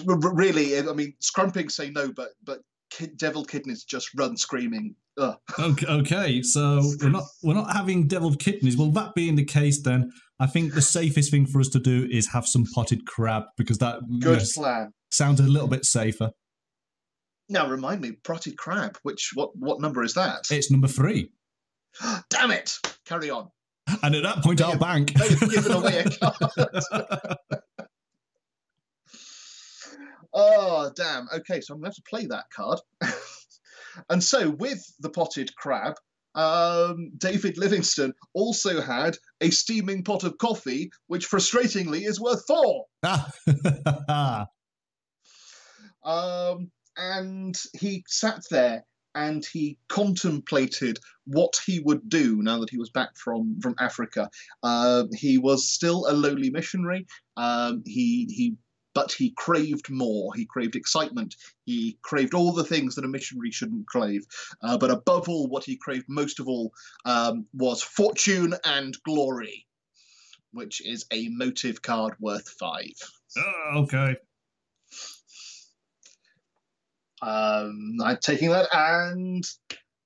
Really, I mean, scrumping say no, but but kid, deviled kidneys just run screaming. Ugh. Okay, okay, so we're not we're not having deviled kidneys. Well, that being the case, then I think the safest thing for us to do is have some potted crab, because that good you know, plan sounds a little bit safer. Now, remind me, potted crab. Which what what number is that? It's number three. Damn it! Carry on. And at that point, they our have, bank they've given away a card. Oh damn! Okay, so I'm going to have to play that card. And so with the potted crab, um, David Livingstone also had a steaming pot of coffee, which frustratingly is worth four. um, and he sat there and he contemplated what he would do now that he was back from, from Africa. Uh, he was still a lowly missionary. Um, he... he But he craved more. He craved excitement. He craved all the things that a missionary shouldn't crave. Uh, but above all, what he craved most of all um, was fortune and glory, which is a motive card worth five. Oh, okay. Um, I'm taking that, and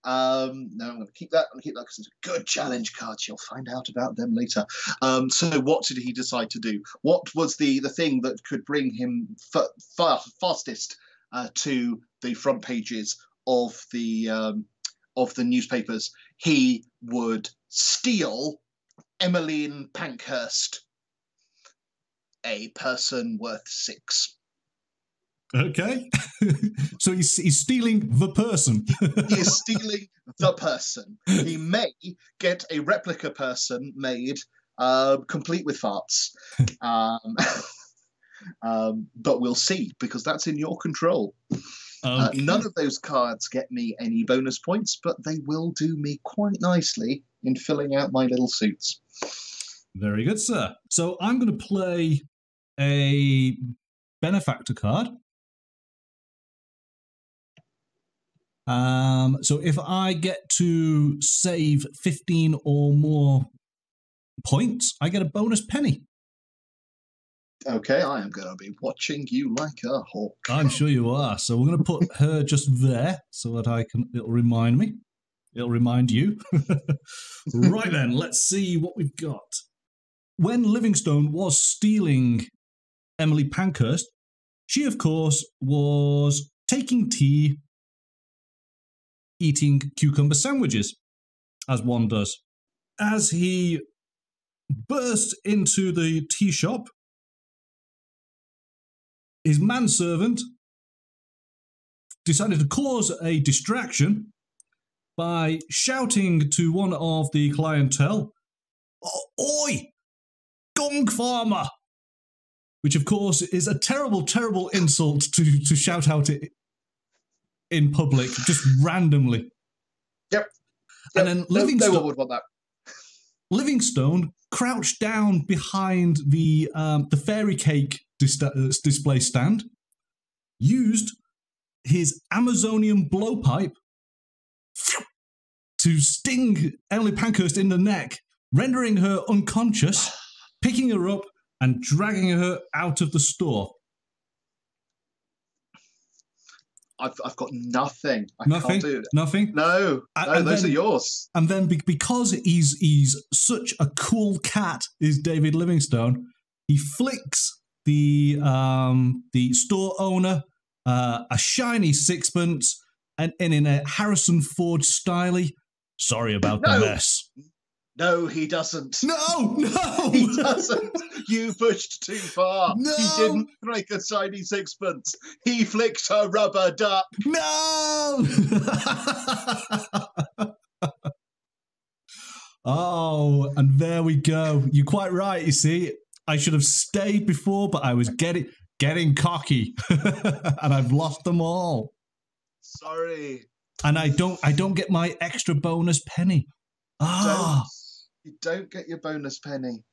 um, no, I'm going to keep that. I'm going to keep that because it's a good challenge card. You'll find out about them later. Um, so what did he decide to do? What was the, the thing that could bring him fa fa fastest uh, to the front pages of the, um, of the newspapers? He would steal Emmeline Pankhurst, a person worth six. Okay, so he's, he's stealing the person. He is stealing the person. He may get a replica person made, uh, complete with farts. Um, um, but we'll see, because that's in your control. Um, uh, none of those cards get me any bonus points, but they will do me quite nicely in filling out my little suits. Very good, sir. So I'm going to play a benefactor card. Um, so if I get to save fifteen or more points, I get a bonus penny. Okay, I am going to be watching you like a hawk. I'm sure you are. So we're going to put her just there so that I can. It'll remind me. It'll remind you. Right then, let's see what we've got. When Livingstone was stealing Emily Pankhurst, she, of course, was taking tea, eating cucumber sandwiches, as one does. As he burst into the tea shop, his manservant decided to cause a distraction by shouting to one of the clientele, oh, "Oi, gong farmer!" Which, of course, is a terrible, terrible insult to to shout out it in public, just randomly. Yep. And yep. Then Livingstone, no, no one would want that. Livingstone crouched down behind the um, the fairy cake display stand, used his Amazonian blowpipe to sting Emily Pankhurst in the neck, rendering her unconscious, picking her up and dragging her out of the store. I've, I've got nothing. I nothing, can't do it. Nothing? No, and, no and those then, are yours. And then because he's, he's such a cool cat, is David Livingstone, he flicks the um, the store owner, uh, a shiny sixpence, and, and in a Harrison Ford style, sorry about no. the mess. No, he doesn't. No, no. He doesn't. You pushed too far. No. He didn't break a shiny sixpence. He flicked a rubber duck. No. Oh, and there we go. You're quite right, you see. I should have stayed before, but I was getting getting cocky, and I've lost them all. Sorry. And I don't I don't get my extra bonus penny. Ah, don't, you don't get your bonus penny.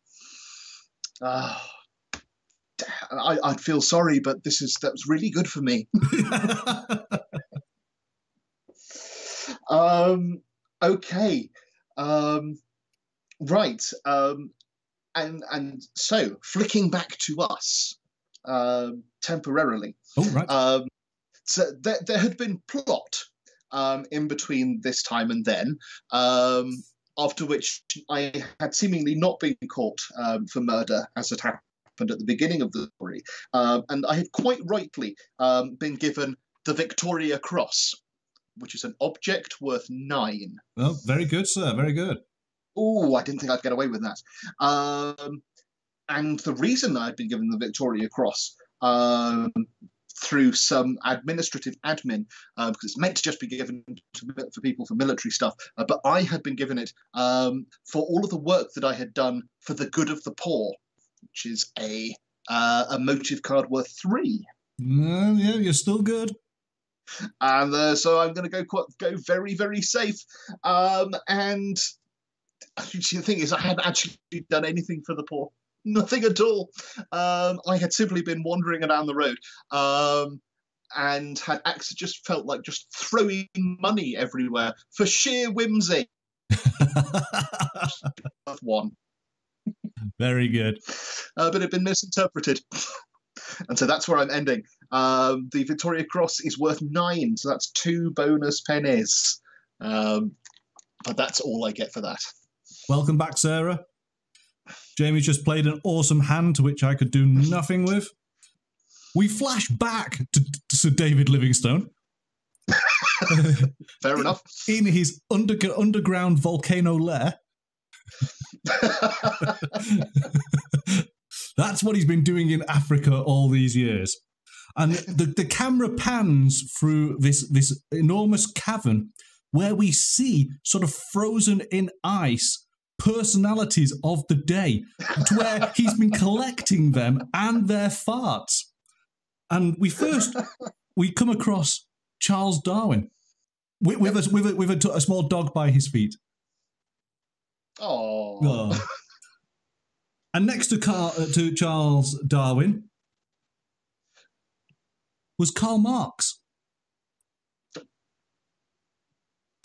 Ah, I I'd feel sorry, but this is that's really good for me. um. Okay. Um. Right. Um. And and so, flicking back to us um, temporarily. Oh, right. Um, so there, there had been plot um, in between this time and then, um, after which I had seemingly not been caught um, for murder, as it happened at the beginning of the story. Um, and I had quite rightly um, been given the Victoria Cross, which is an object worth nine. Oh, very good, sir. Very good. Oh, I didn't think I'd get away with that. Um, and the reason I'd been given the Victoria Cross um, through some administrative admin, uh, because it's meant to just be given to, for people for military stuff, uh, but I had been given it um, for all of the work that I had done for the good of the poor, which is a, uh, a motive card worth three. Mm, yeah, you're still good. And uh, so I'm going to go quite, go very, very safe. Um, and... The thing is, I hadn't actually done anything for the poor. Nothing at all. Um, I had simply been wandering around the road um, and had actually just felt like just throwing money everywhere for sheer whimsy. One. Very good. Uh, but it had been misinterpreted. And so that's where I'm ending. Um, the Victoria Cross is worth nine, so that's two bonus pennies. Um, but that's all I get for that. Welcome back, Sarah. Jamie's just played an awesome hand to which I could do nothing with. We flash back to, to Sir David Livingstone. Fair enough. In his under, underground volcano lair. That's what he's been doing in Africa all these years. And the, the camera pans through this, this enormous cavern where we see sort of frozen in ice personalities of the day, to where he's been collecting them and their farts. And we first, we come across Charles Darwin, with, with, yep. a, with, a, with a, a small dog by his feet. Aww. Oh. And next to, Carl, uh, to Charles Darwin was Karl Marx.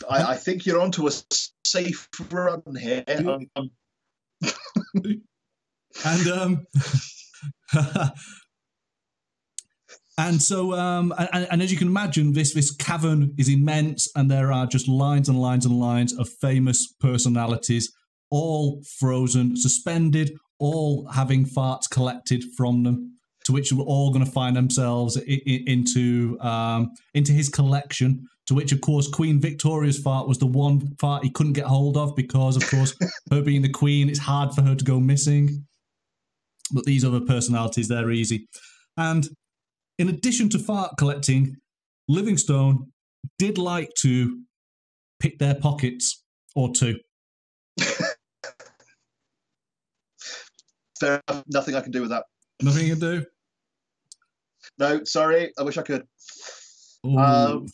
I, I think you're onto a safe run here. Um, and um, and so um, and, and as you can imagine, this this cavern is immense, and there are just lines and lines and lines of famous personalities, all frozen, suspended, all having farts collected from them, to which we're all going to find themselves I I into um, into his collection. To which, of course, Queen Victoria's fart was the one fart he couldn't get hold of because, of course, her being the Queen, it's hard for her to go missing. But these other personalities, they're easy. And in addition to fart collecting, Livingstone did like to pick their pockets or two. Fair enough. Nothing I can do with that. Nothing you can do? No, sorry. I wish I could. Ooh. Um...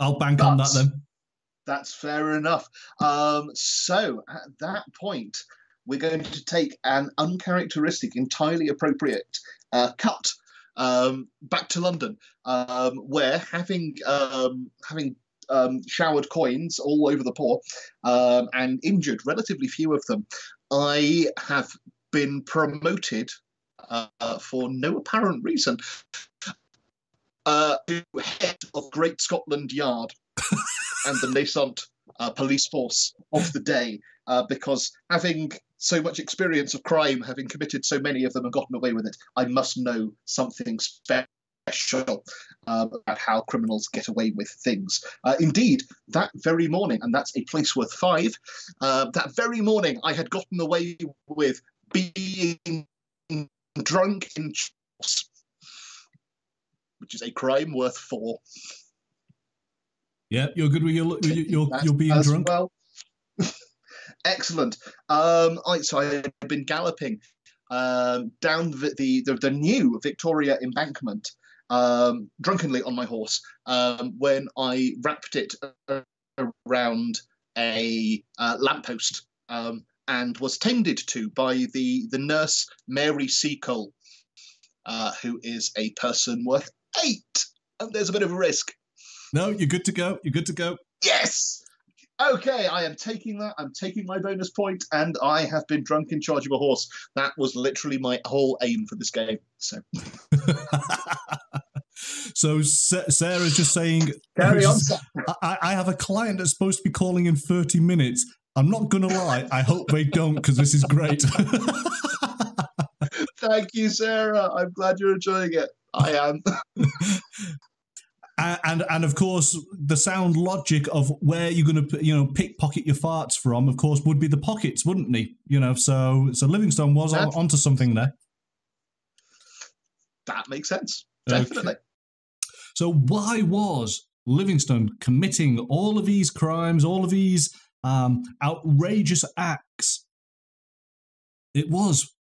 I'll bank but on that then. That's fair enough. Um, so at that point, we're going to take an uncharacteristic, entirely appropriate uh, cut um, back to London, um, where having um, having um, showered coins all over the poor um, and injured relatively few of them, I have been promoted uh, for no apparent reason. Uh, head of Great Scotland Yard and the nascent uh, police force of the day, uh, because having so much experience of crime, having committed so many of them and gotten away with it, I must know something special uh, about how criminals get away with things. Uh, indeed, that very morning, and that's a place worth five, uh, that very morning I had gotten away with being drunk in Chelsea, which is a crime worth four. Yeah, you're good with your with your, your being as drunk. Well. Excellent. Um, I, so I've been galloping um, down the, the, the, the new Victoria Embankment, um, drunkenly on my horse, um, when I wrapped it around a uh, lamppost um, and was tended to by the, the nurse Mary Seacole, uh, who is a person worth eight, and there's a bit of a risk. No, you're good to go. You're good to go. Yes. Okay, I am taking that. I'm taking my bonus point, and I have been drunk in charge of a horse. That was literally my whole aim for this game. So, so Sarah's just saying, carry on. I, I have a client that's supposed to be calling in thirty minutes. I'm not going to lie. I hope they don't, because this is great. Thank you, Sarah. I'm glad you're enjoying it. I am. and, and and of course, the sound logic of where you're going to you know pickpocket your farts from, of course, would be the pockets, wouldn't he? You know, so so Livingstone was on, onto something there. That makes sense, definitely. Okay. So why was Livingstone committing all of these crimes, all of these um, outrageous acts? It was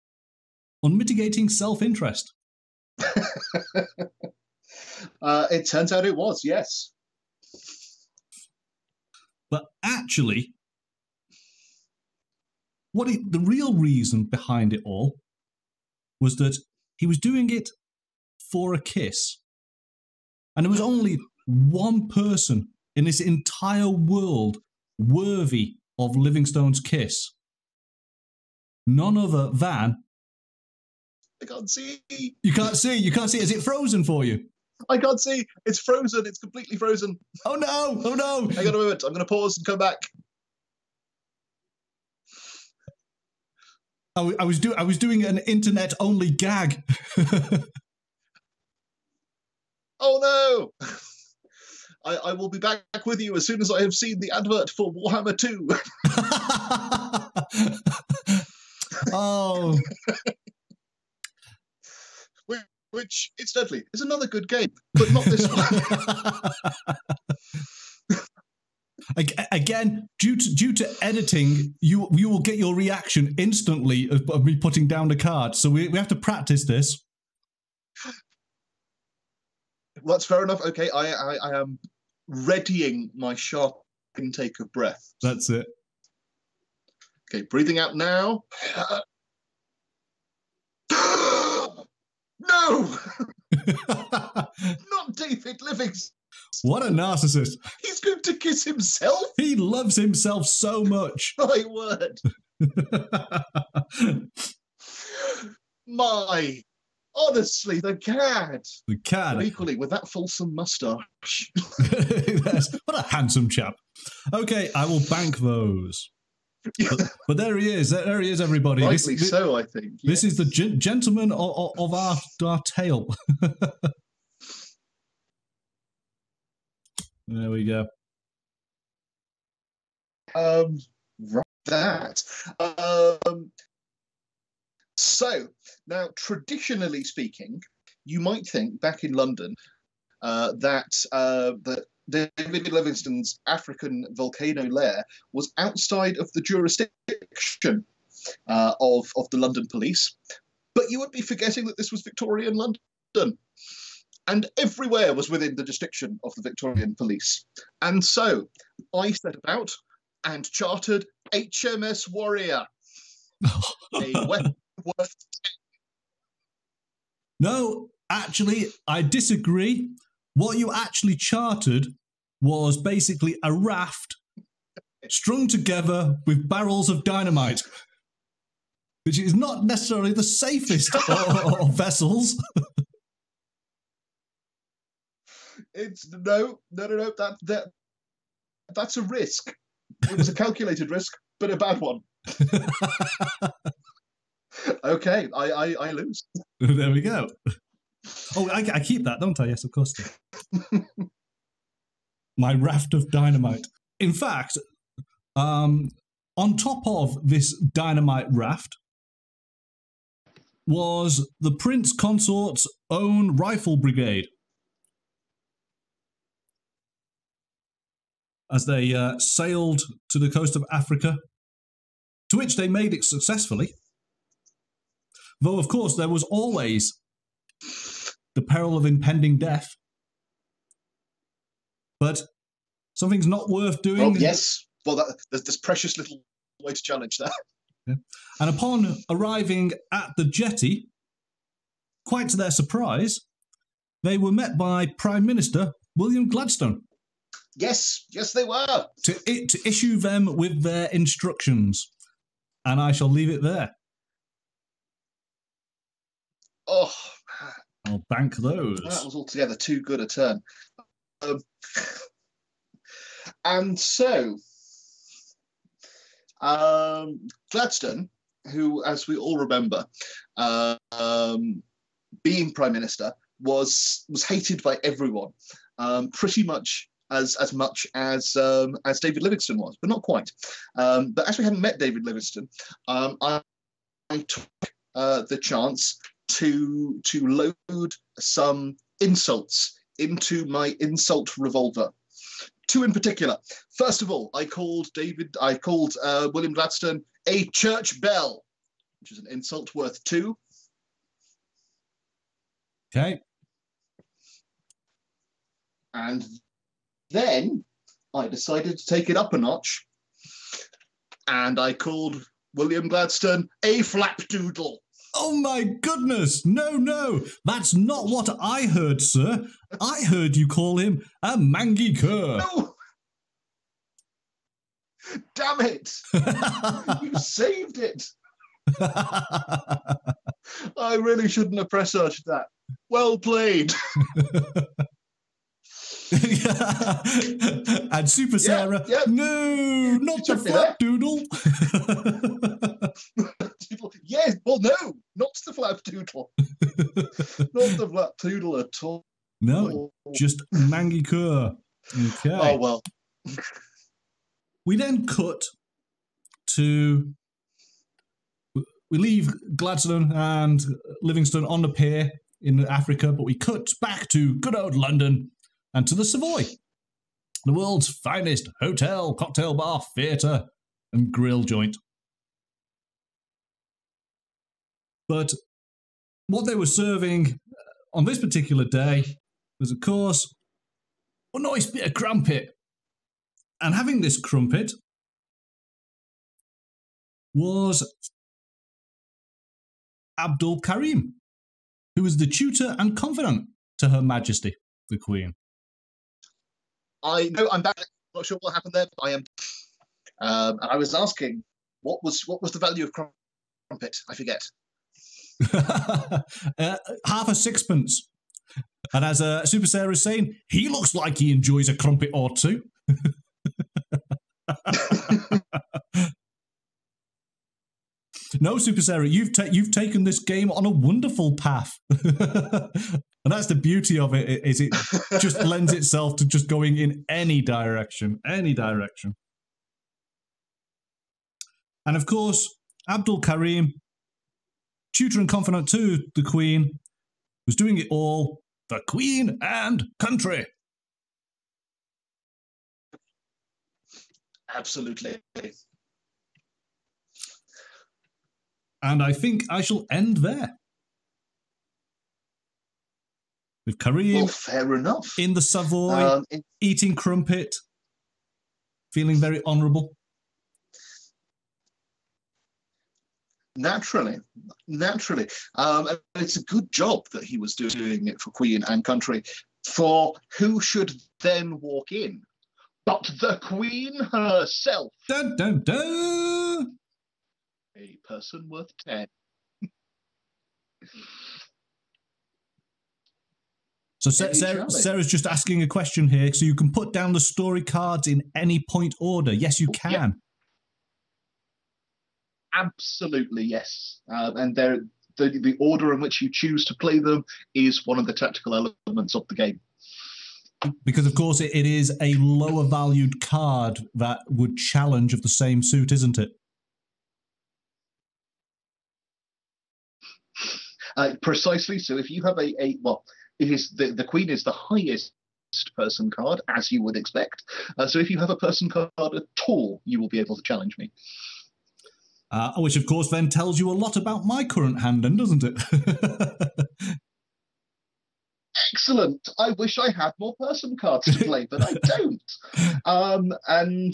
unmitigating self-interest. uh, it turns out it was, yes. But actually, what it, the real reason behind it all was that he was doing it for a kiss. And there was only one person in this entire world worthy of Livingstone's kiss. None other than... I can't see. You can't see. You can't see. Is it frozen for you? I can't see. It's frozen. It's completely frozen. Oh, no. Oh, no. Hang on a moment. I'm going to pause and come back. I, I, was, do, I was doing an internet-only gag. Oh, no. I, I will be back with you as soon as I have seen the advert for Warhammer two. Oh. Which, incidentally, is another good game, but not this one. Again, due to due to editing, you you will get your reaction instantly of, of me putting down the card. So we we have to practice this. that's fair enough. Okay, I, I, I am readying my sharp intake of breath. That's it. Okay, breathing out now. No! Not David Livingstone. What a narcissist. He's going to kiss himself. He loves himself so much. My word. My. Honestly, the cad. The cad. But equally, with that fulsome moustache. Yes. What a handsome chap. Okay, I will bank those. But, but there he is. There he is, everybody. Rightly this, so, I think. Yes. This is the gen gentleman of, of, of our, our tale. There we go. Um, right, that. Um, so, now, traditionally speaking, you might think, back in London, uh, that, uh, that David Livingstone's African volcano lair was outside of the jurisdiction uh, of, of the London police. But you would be forgetting that this was Victorian London. And everywhere was within the jurisdiction of the Victorian police. And so I set about and chartered H M S Warrior. A weapon worth ten. No, actually, I disagree. What you actually chartered was basically a raft strung together with barrels of dynamite, which is not necessarily the safest of vessels. It's no, no, no, no. That that that's a risk. It was a calculated risk, but a bad one. Okay, I, I I lose. There we go. Oh, I, I keep that, don't I? Yes, of course. My raft of dynamite. In fact, um, on top of this dynamite raft was the Prince Consort's own rifle brigade, as they uh, sailed to the coast of Africa, to which they made it successfully. Though, of course, there was always the peril of impending death. But something's not worth doing. Oh, yes. Well, that, there's this precious little way to challenge that. Yeah. And upon arriving at the jetty, quite to their surprise, they were met by Prime Minister William Gladstone. Yes, yes, they were. To, to issue them with their instructions. And I shall leave it there. Oh, man. I'll bank those. That was altogether too good a turn. Um, and so, um, Gladstone, who, as we all remember, uh, um, being Prime Minister, was was hated by everyone, um, pretty much. As, as much as um, as David Livingstone was, but not quite. Um, but as we hadn't met David Livingstone, um, I, I took uh, the chance to to load some insults into my insult revolver. Two in particular. First of all, I called David. I called uh, William Gladstone a church bell, which is an insult worth two. Okay. And then I decided to take it up a notch, and I called William Gladstone a flapdoodle. Oh my goodness! No, no, that's not what I heard, sir. I heard you call him a mangy cur. No! Damn it! You saved it. I really shouldn't have presaged that. Well played. And Super Sarah, yeah, yeah. No, not the flapdoodle. Yes, well, no, not the flapdoodle. Not the flapdoodle at all. No, just Mangy Cur. Okay. Oh, well. We then cut to... We leave Gladstone and Livingstone on the pier in Africa, but we cut back to good old London. And to the Savoy, the world's finest hotel, cocktail bar, theatre and grill joint. But what they were serving on this particular day was, of course, a nice bit of crumpet. And having this crumpet was Abdul Karim, who was the tutor and confidant to Her Majesty, the Queen. I know I'm back. I'm not sure what happened there, but I am. Um, and I was asking, what was what was the value of crumpet? I forget. uh, half a sixpence. And as uh, Super Sarah is saying, he looks like he enjoys a crumpet or two. No, Super Sarah, you've ta you've taken this game on a wonderful path, and that's the beauty of it. Is it just lends itself to just going in any direction, any direction. And of course, Abdul Karim, tutor and confidant to the Queen, was doing it all for Queen and country. Absolutely. And I think I shall end there. With Karim, well, fair enough. In the Savoy, um, in eating crumpet, feeling very honourable. Naturally, naturally. Um, and it's a good job that he was doing it for Queen and country, for who should then walk in but the Queen herself. Dun, dun, dun. A person worth ten. So Sarah, Sarah's just asking a question here. So you can put down the story cards in any point order. Yes, you can. Yep. Absolutely, yes. Uh, and the, the order in which you choose to play them is one of the tactical elements of the game. Because, of course, it, it is a lower valued card that would challenge of the same suit, isn't it? Uh, precisely. So if you have a, a well, it is the, the Queen is the highest person card, as you would expect. Uh, so if you have a person card at all, you will be able to challenge me. Uh, which, of course, then tells you a lot about my current hand, then, doesn't it? Excellent. I wish I had more person cards to play, but I don't. Um, and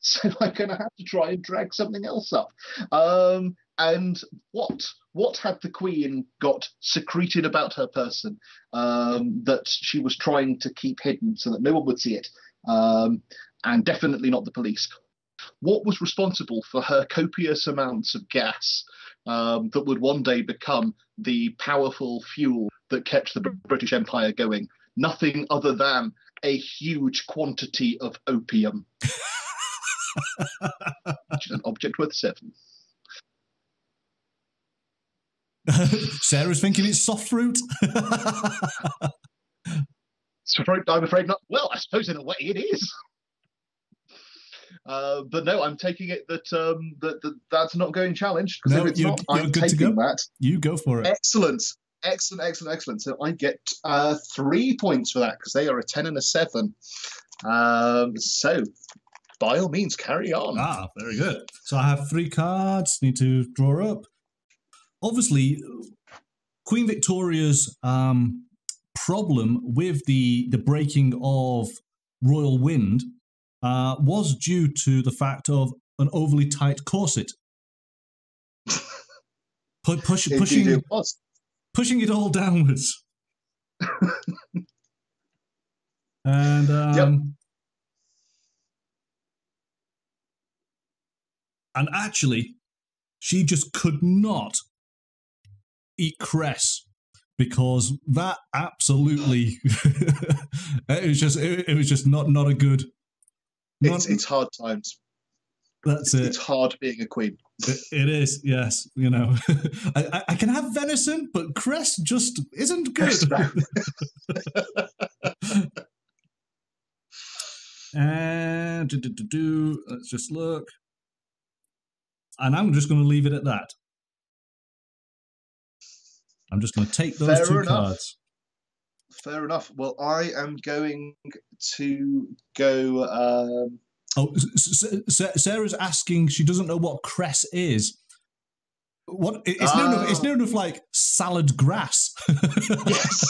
so I'm going to have to try and drag something else up. Um, and what what had the Queen got secreted about her person um, that she was trying to keep hidden so that no one would see it, um, and definitely not the police? What was responsible for her copious amounts of gas um, that would one day become the powerful fuel that kept the British Empire going? Nothing other than a huge quantity of opium. Which is an object worth seven. Sarah's thinking it's soft fruit. Fruit, I'm afraid not. Well, I suppose in a way it is. Uh, but no, I'm taking it that um, that, that that's not going challenged. Because no, if it's you're, not, you're I'm good taking to go. That. You go for it. Excellent, excellent, excellent, excellent. So I get uh, three points for that because they are a ten and a seven. Um, so by all means, carry on. Ah, very good. So I have three cards. Need to draw up. Obviously, Queen Victoria's um, problem with the the breaking of royal wind. Uh, was due to the fact of an overly tight corset. P push, pushing, it pushing it all downwards. And um, yep. And actually, she just could not eat cress. Because that absolutely, it was just it, it was just not not a good. It's, it's hard times. That's it. It's hard being a queen. It, it is, yes. You know, I, I can have venison, but cress just isn't good. And do, do, do, do, let's just look. And I'm just going to leave it at that. I'm just going to take those Fair two enough. cards. Fair enough. Well, I am going to go. Um... Oh, Sarah's asking. She doesn't know what cress is. What it's oh. known? It's known of like salad grass. Yes.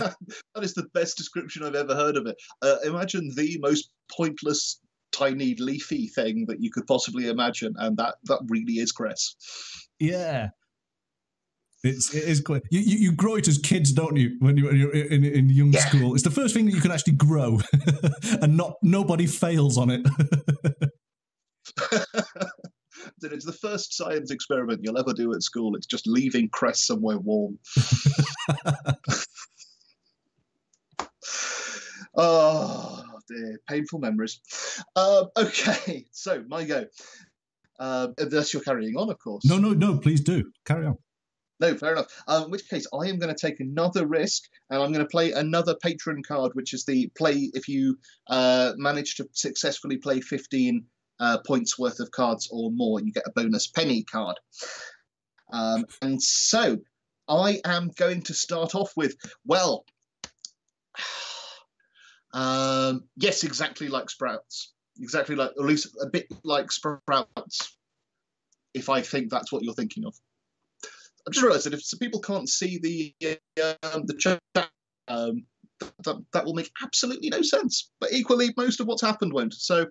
that is the best description I've ever heard of it. Uh, imagine the most pointless, tiny, leafy thing that you could possibly imagine, and that that really is Chris. Yeah. It's, it is quite, you, you grow it as kids, don't you? When you're, you're in, in young yeah. school, it's the first thing that you can actually grow, and not nobody fails on it. It's the first science experiment you'll ever do at school. It's just leaving Cress somewhere warm. Oh dear, painful memories. Um, okay, so my go. Um, unless you're carrying on, of course. No, no, no. Please do carry on. No, fair enough. Um, in which case, I am going to take another risk, and I'm going to play another patron card, which is the play if you uh, manage to successfully play fifteen uh, points worth of cards or more, you get a bonus penny card. Um, and so I am going to start off with, well, um, yes, exactly like Sprouts. Exactly like, or at least a bit like Sprouts, if I think that's what you're thinking of. I just realised that if people can't see the um, the chat, um, that, that will make absolutely no sense. But equally, most of what's happened won't. So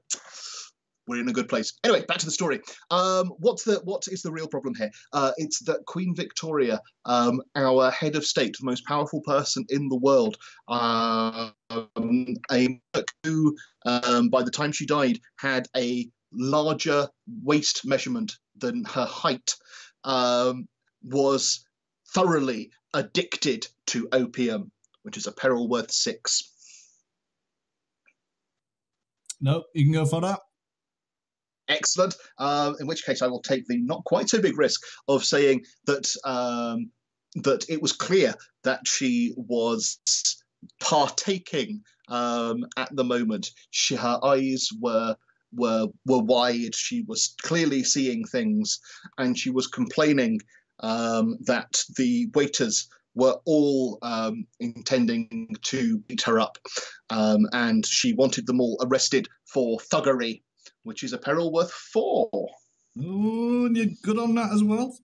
we're in a good place. Anyway, back to the story. Um, what's the what is the real problem here? Uh, it's that Queen Victoria, um, our head of state, the most powerful person in the world, um, a who um, by the time she died had a larger waist measurement than her height. Um, was thoroughly addicted to opium, which is a peril worth six. No, you can go for that. Excellent. Um, in which case I will take the not quite so big risk of saying that um, that it was clear that she was partaking um, at the moment. She, her eyes were... were were wide, she was clearly seeing things, and she was complaining um, that the waiters were all um, intending to beat her up, um, and she wanted them all arrested for thuggery, which is a peril worth four. Ooh, you're good on that as well?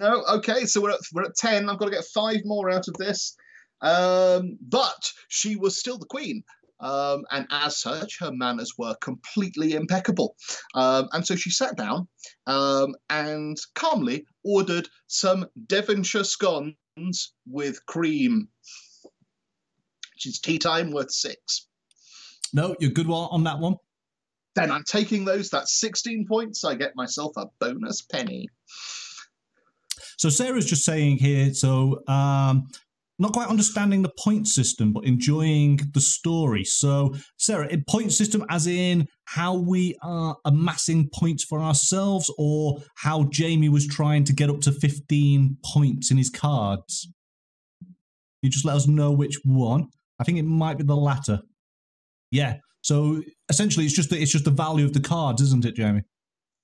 No, okay, so we're at, we're at ten, I've got to get five more out of this, um, but she was still the queen. Um, and as such, her manners were completely impeccable. Um, and so she sat down um, and calmly ordered some Devonshire scones with cream, which is tea time worth six. No, you're good on that one. Then I'm taking those. That's sixteen points. I get myself a bonus penny. So Sarah's just saying here, so... Um... not quite understanding the point system, but enjoying the story. So, Sarah, a point system as in how we are amassing points for ourselves, or how Jamie was trying to get up to fifteen points in his cards? You just let us know which one. I think it might be the latter. Yeah. So, essentially, it's just the, it's just the value of the cards, isn't it, Jamie?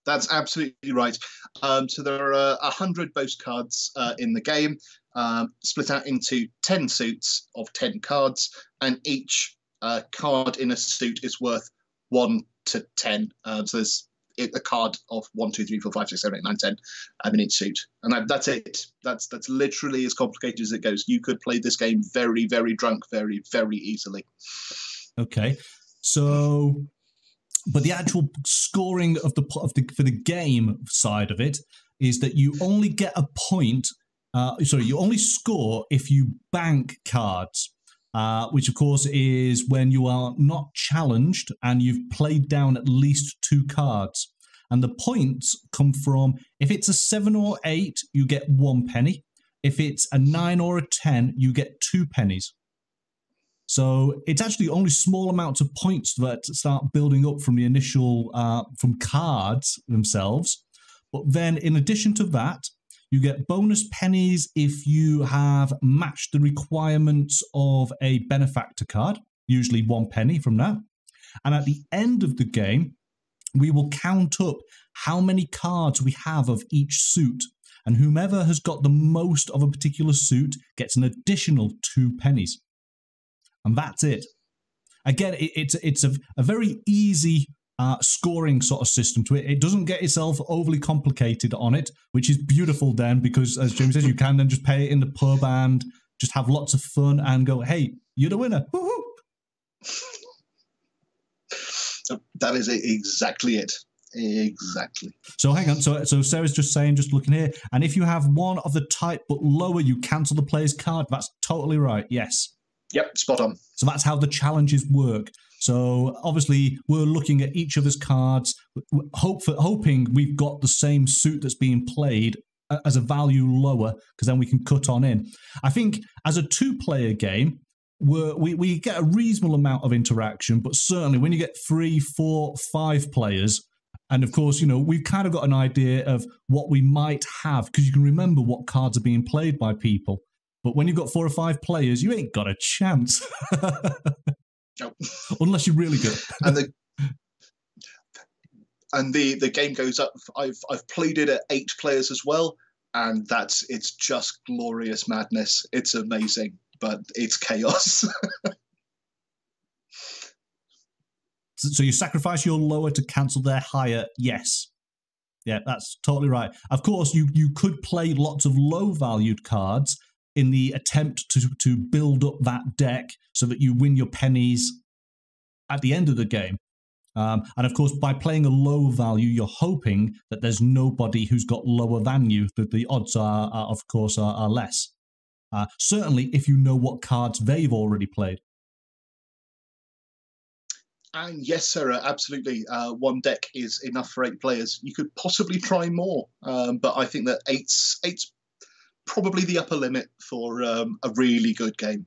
That's absolutely right. Um, so there are a hundred postcards uh, in the game, um, split out into ten suits of ten cards, and each uh, card in a suit is worth one to ten. Uh, so there's a card of one, two, three, four, five, six, seven, eight, nine, ten um, in each suit, and that, that's it. That's that's literally as complicated as it goes. You could play this game very, very drunk, very, very easily. Okay, so. But the actual scoring of the, of the for the game side of it is that you only get a point. Uh, sorry, you only score if you bank cards, uh, which of course is when you are not challenged and you've played down at least two cards. And the points come from if it's a seven or eight, you get one penny. If it's a nine or a ten, you get two pennies. So it's actually only small amounts of points that start building up from the initial, uh, from cards themselves. But then in addition to that, you get bonus pennies if you have matched the requirements of a benefactor card, usually one penny from that. And at the end of the game, we will count up how many cards we have of each suit. And whomever has got the most of a particular suit gets an additional two pennies. And that's it. Again, it, it's it's a, a very easy uh, scoring sort of system to it. It doesn't get itself overly complicated on it, which is beautiful then because, as Jamie says, you can then just pay it in the pub and just have lots of fun and go, hey, you're the winner. Woo-hoo. That is exactly it. Exactly. So hang on. So so Sarah's just saying, just looking here, and if you have one of the type but lower, you cancel the player's card. That's totally right. Yes. Yep, spot on. So that's how the challenges work. So obviously we're looking at each other's cards, hope for, hoping we've got the same suit that's being played as a value lower, because then we can cut on in. I think as a two-player game, we're, we we get a reasonable amount of interaction, but certainly when you get three, four, five players, and of course, you know, we've kind of got an idea of what we might have, because you can remember what cards are being played by people. But when you've got four or five players, you ain't got a chance. Nope. Unless you're really good. And the and the the game goes up. I've I've played it at eight players as well, and that's it's just glorious madness. It's amazing, but it's chaos. So you sacrifice your lower to cancel their higher. Yes. Yeah, that's totally right. Of course, you you could play lots of low valued cards in the attempt to, to build up that deck so that you win your pennies at the end of the game. Um, and of course, by playing a low value, you're hoping that there's nobody who's got lower than you, that the odds are, are of course, are, are less. Uh, certainly, if you know what cards they've already played. And yes, Sarah, absolutely. Uh, one deck is enough for eight players. You could possibly try more, um, but I think that eight's, eight's probably the upper limit for um, a really good game.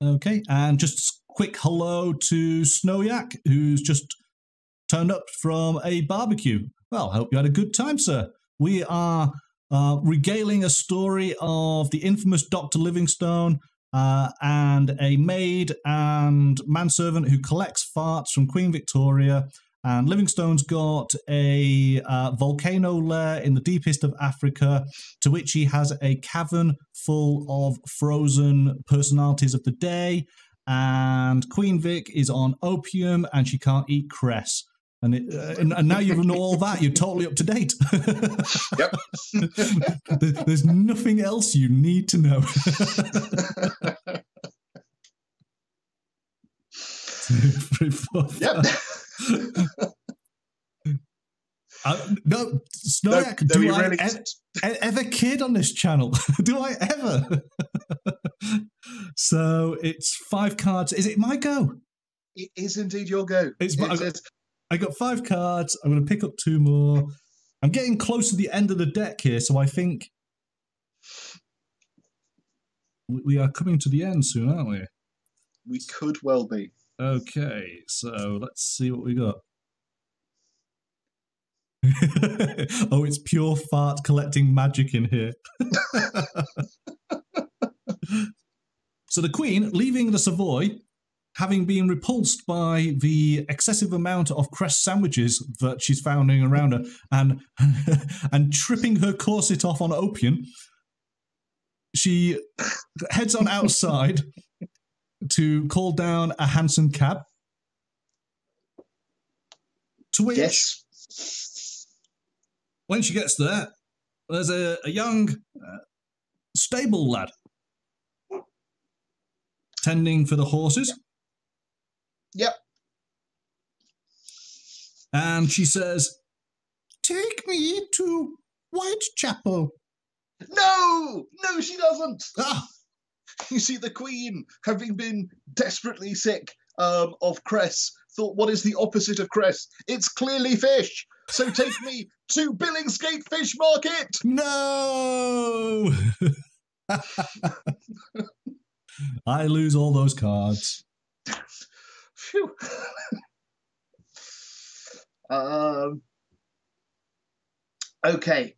Okay, and just a quick hello to Snowyak, who's just turned up from a barbecue. Well, I hope you had a good time, sir. We are uh, regaling a story of the infamous Doctor Livingstone uh, and a maid and manservant who collects farts from Queen Victoria. And Livingstone's got a uh, volcano lair in the deepest of Africa, to which he has a cavern full of frozen personalities of the day. And Queen Vic is on opium, and she can't eat cress. And, it, uh, and, and now you know all that. You're totally up to date. Yep. There's nothing else you need to know. Yep. uh, no, Snowyak, no, do I really... e ever kid on this channel? Do I ever? So it's five cards. Is it my go? It is indeed your go. It's my, it I, got, I got five cards. I'm going to pick up two more. I'm getting close to the end of the deck here, so I think we are coming to the end soon, aren't we? We could well be. Okay, so let's see what we got. Oh, it's pure fart collecting magic in here. So the Queen, leaving the Savoy, having been repulsed by the excessive amount of cress sandwiches that she's finding around her, and, and tripping her corset off on opium, she heads on outside... to call down a hansom cab, to which, yes. When she gets there, there's a, a young uh, stable lad tending for the horses. Yep. And she says, "Take me to Whitechapel." No, no, she doesn't. Ah. You see, the Queen, having been desperately sick um, of cress, thought, what is the opposite of cress? It's clearly fish. So take me to Billingsgate Fish Market. No! I lose all those cards. Phew. um, okay.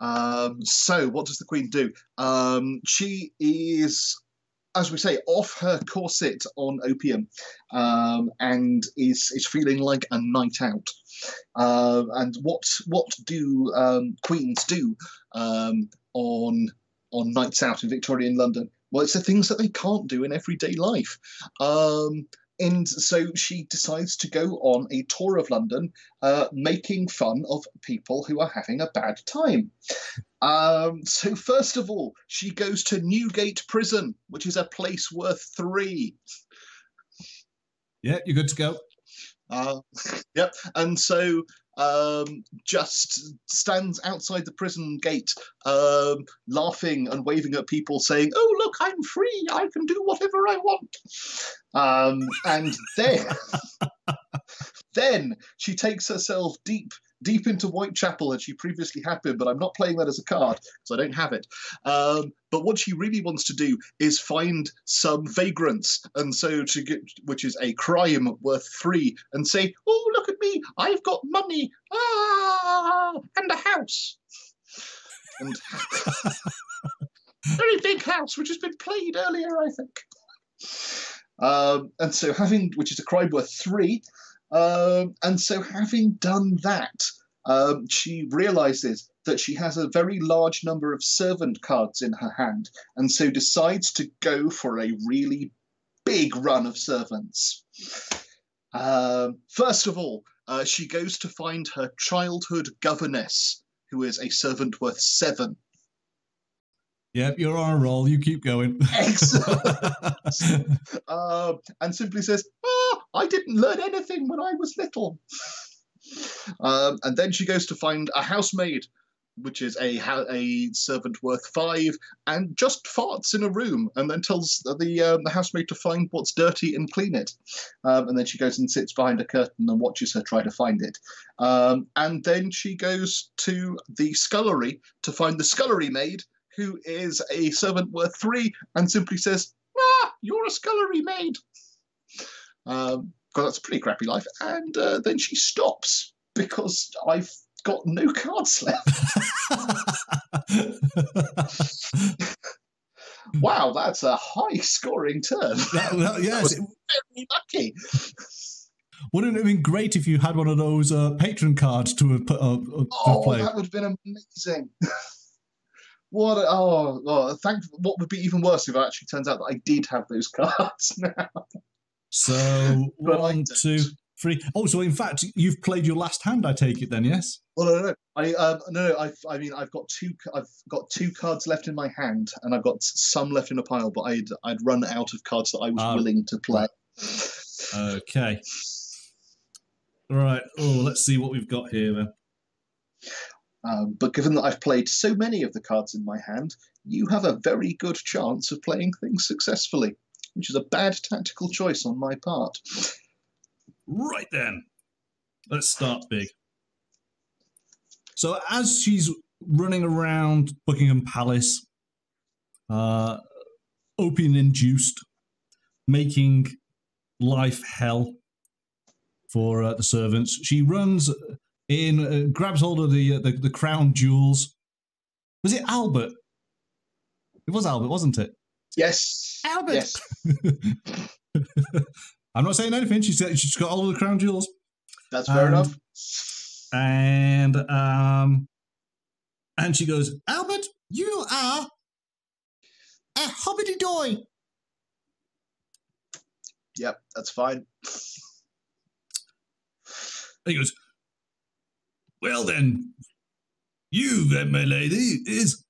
Um, so what does the Queen do? Um, she is, as we say, off her corset on opium, um, and is, is feeling like a night out. Uh, and what, what do um, queens do um, on, on nights out in Victorian London? Well, it's the things that they can't do in everyday life. Um, And so she decides to go on a tour of London, uh, making fun of people who are having a bad time. Um, so first of all, she goes to Newgate Prison, which is a place worth three. Yeah, you're good to go. Uh, yep. And so um, just stands outside the prison gate, um, laughing and waving at people, saying, "Oh, look, I'm free. I can do whatever I want." Um, and then, then she takes herself deep, deep into Whitechapel, and she previously had been, but I'm not playing that as a card, so I don't have it. Um, but what she really wants to do is find some vagrants, and so to get, which is a crime worth three, and say, "Oh, look at me! I've got money, ah, and a house, and very big house, which has been played earlier, I think." Um, and so having, which is a crime worth three. Um, and so having done that, um, she realizes that she has a very large number of servant cards in her hand, and so decides to go for a really big run of servants. Um, first of all, uh, she goes to find her childhood governess, who is a servant worth seven. Yep, you're on a roll. You keep going. Excellent. uh, and simply says, "Ah, I didn't learn anything when I was little." Um, and then she goes to find a housemaid, which is a a servant worth five, and just farts in a room, and then tells the um, the housemaid to find what's dirty and clean it. Um, and then she goes and sits behind a curtain and watches her try to find it. Um, and then she goes to the scullery to find the scullery maid, who is a servant worth three, and simply says, "Ah, you're a scullery maid." Um, because that's a pretty crappy life. And uh, then she stops, because I've got no cards left. Wow, that's a high-scoring turn. That, that, yes, that was very lucky. Wouldn't it have been great if you had one of those uh, patron cards to, uh, uh, to oh, play? Oh, that would have been amazing. What? A, oh, oh thank, what would be even worse if it actually turns out that I did have those cards now. So, one, two, three. Oh, so in fact, you've played your last hand, I take it then, yes? Well, no, no, no. I, um, no, no I've, I mean, I've got, two, I've got two cards left in my hand, and I've got some left in a pile, but I'd, I'd run out of cards that I was um, willing to play. Okay. All right. Oh, let's see what we've got here, then. Um, but given that I've played so many of the cards in my hand, you have a very good chance of playing things successfully, which is a bad tactical choice on my part. Right then. Let's start big. So as she's running around Buckingham Palace, uh, opium-induced, making life hell for uh, the servants, she runs... in uh, grabs hold of the, uh, the the crown jewels. Was it Albert? It was Albert, wasn't it? Yes, Albert. Yes. I'm not saying anything. She said she's got all of the crown jewels. That's fair and, enough. And um, and she goes, "Albert, you are a hobbity-doy." Yep, that's fine. And he goes, "Well then, you then, my lady, is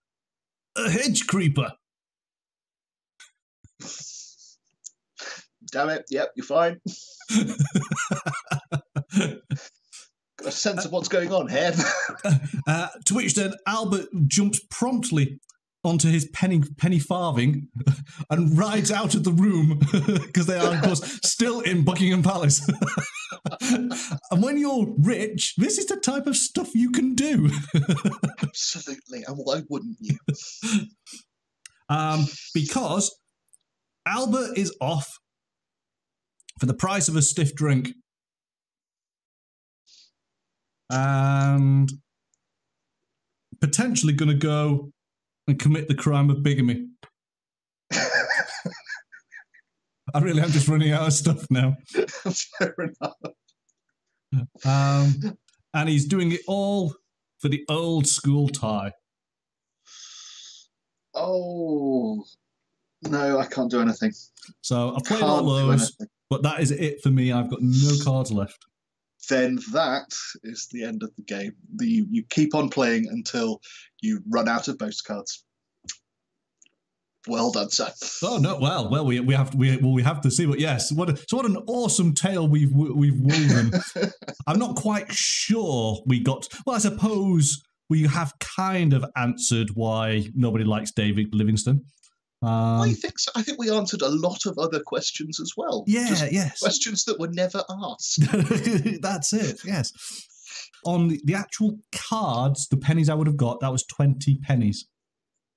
a hedge creeper." Damn it, yep, you're fine. Got a sense of what's going on here. uh, to which then Albert jumps promptly onto his penny, penny farthing and rides out of the room, because they are, of course, still in Buckingham Palace. And when you're rich, this is the type of stuff you can do. Absolutely. And why wouldn't you? Um, because Albert is off for the price of a stiff drink. And potentially going to go and commit the crime of bigamy. I really am just running out of stuff now. Fair enough. Um, and he's doing it all for the old school tie. Oh, no, I can't do anything. So I played all those. But that is it for me. I've got no cards left. Then that is the end of the game. The, you keep on playing until you run out of postcards. Well done, sir. Oh no! Well, well, we we have to, we well, we have to see. But yes, what a, so what an awesome tale we've we've woven. I'm not quite sure we got. Well, I suppose we have kind of answered why nobody likes David Livingstone. Um, I think so. I think we answered a lot of other questions as well. Yeah, Just yes, questions that were never asked. That's it. Yes. On the, the actual cards, the pennies I would have got, that was twenty pennies.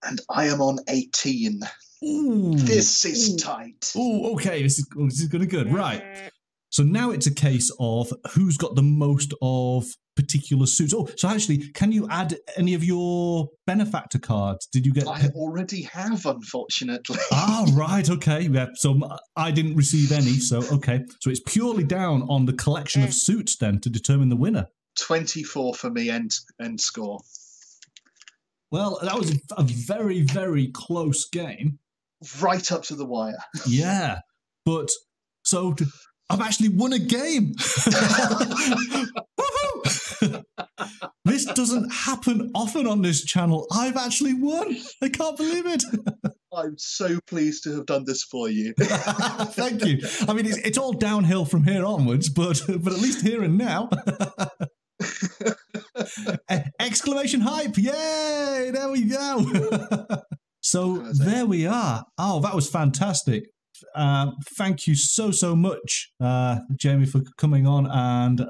And I am on eighteen. Ooh, this is ooh. tight. Oh, okay. This is, this is going to be good. Right. So now it's a case of who's got the most of particular suits. Oh, so actually, can you add any of your benefactor cards? Did you get... I already have, unfortunately. Ah, right. Okay. Yeah, so I didn't receive any. So, okay. So it's purely down on the collection of suits then to determine the winner. twenty-four for me, end, end score. Well, that was a very, very close game. Right up to the wire. Yeah. But, so, I've actually won a game. Woohoo! This doesn't happen often on this channel. I've actually won. I can't believe it. I'm so pleased to have done this for you. Thank you. I mean, it's, it's all downhill from here onwards, but, but at least here and now. Uh, exclamation hype! Yay! There we go. So there we are. Oh, that was fantastic. Uh, thank you so so much, uh, Jamie, for coming on and uh,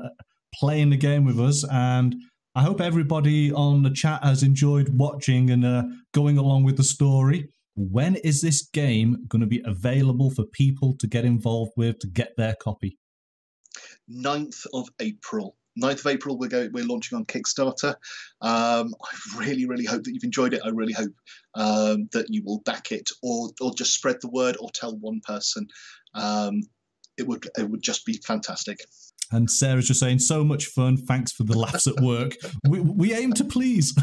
playing the game with us. And I hope everybody on the chat has enjoyed watching and uh, going along with the story. When is this game going to be available for people to get involved with to get their copy? ninth of April. ninth of April, we're, going, we're launching on Kickstarter. Um, I really, really hope that you've enjoyed it. I really hope um, that you will back it, or or just spread the word, or tell one person. Um, it would it would just be fantastic. And Sarah's just saying, so much fun. Thanks for the laughs at work. we, we aim to please.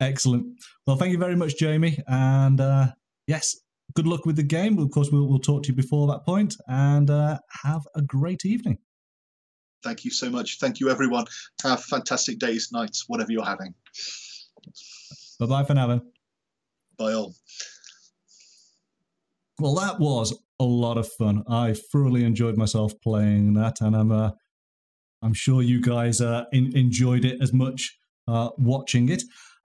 Excellent. Well, thank you very much, Jamie. And uh, yes, good luck with the game. Of course, we'll, we'll talk to you before that point, and uh, have a great evening. Thank you so much. Thank you, everyone. Have fantastic days, nights, whatever you're having. Bye-bye for now, then. Bye all. Well, that was a lot of fun. I thoroughly enjoyed myself playing that, and I'm, uh, I'm sure you guys uh, in enjoyed it as much uh, watching it.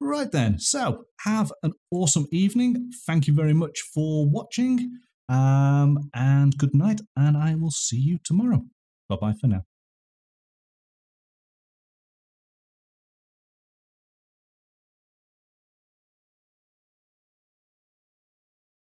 Right then, so have an awesome evening. Thank you very much for watching, um, and good night, and I will see you tomorrow. Bye-bye for now.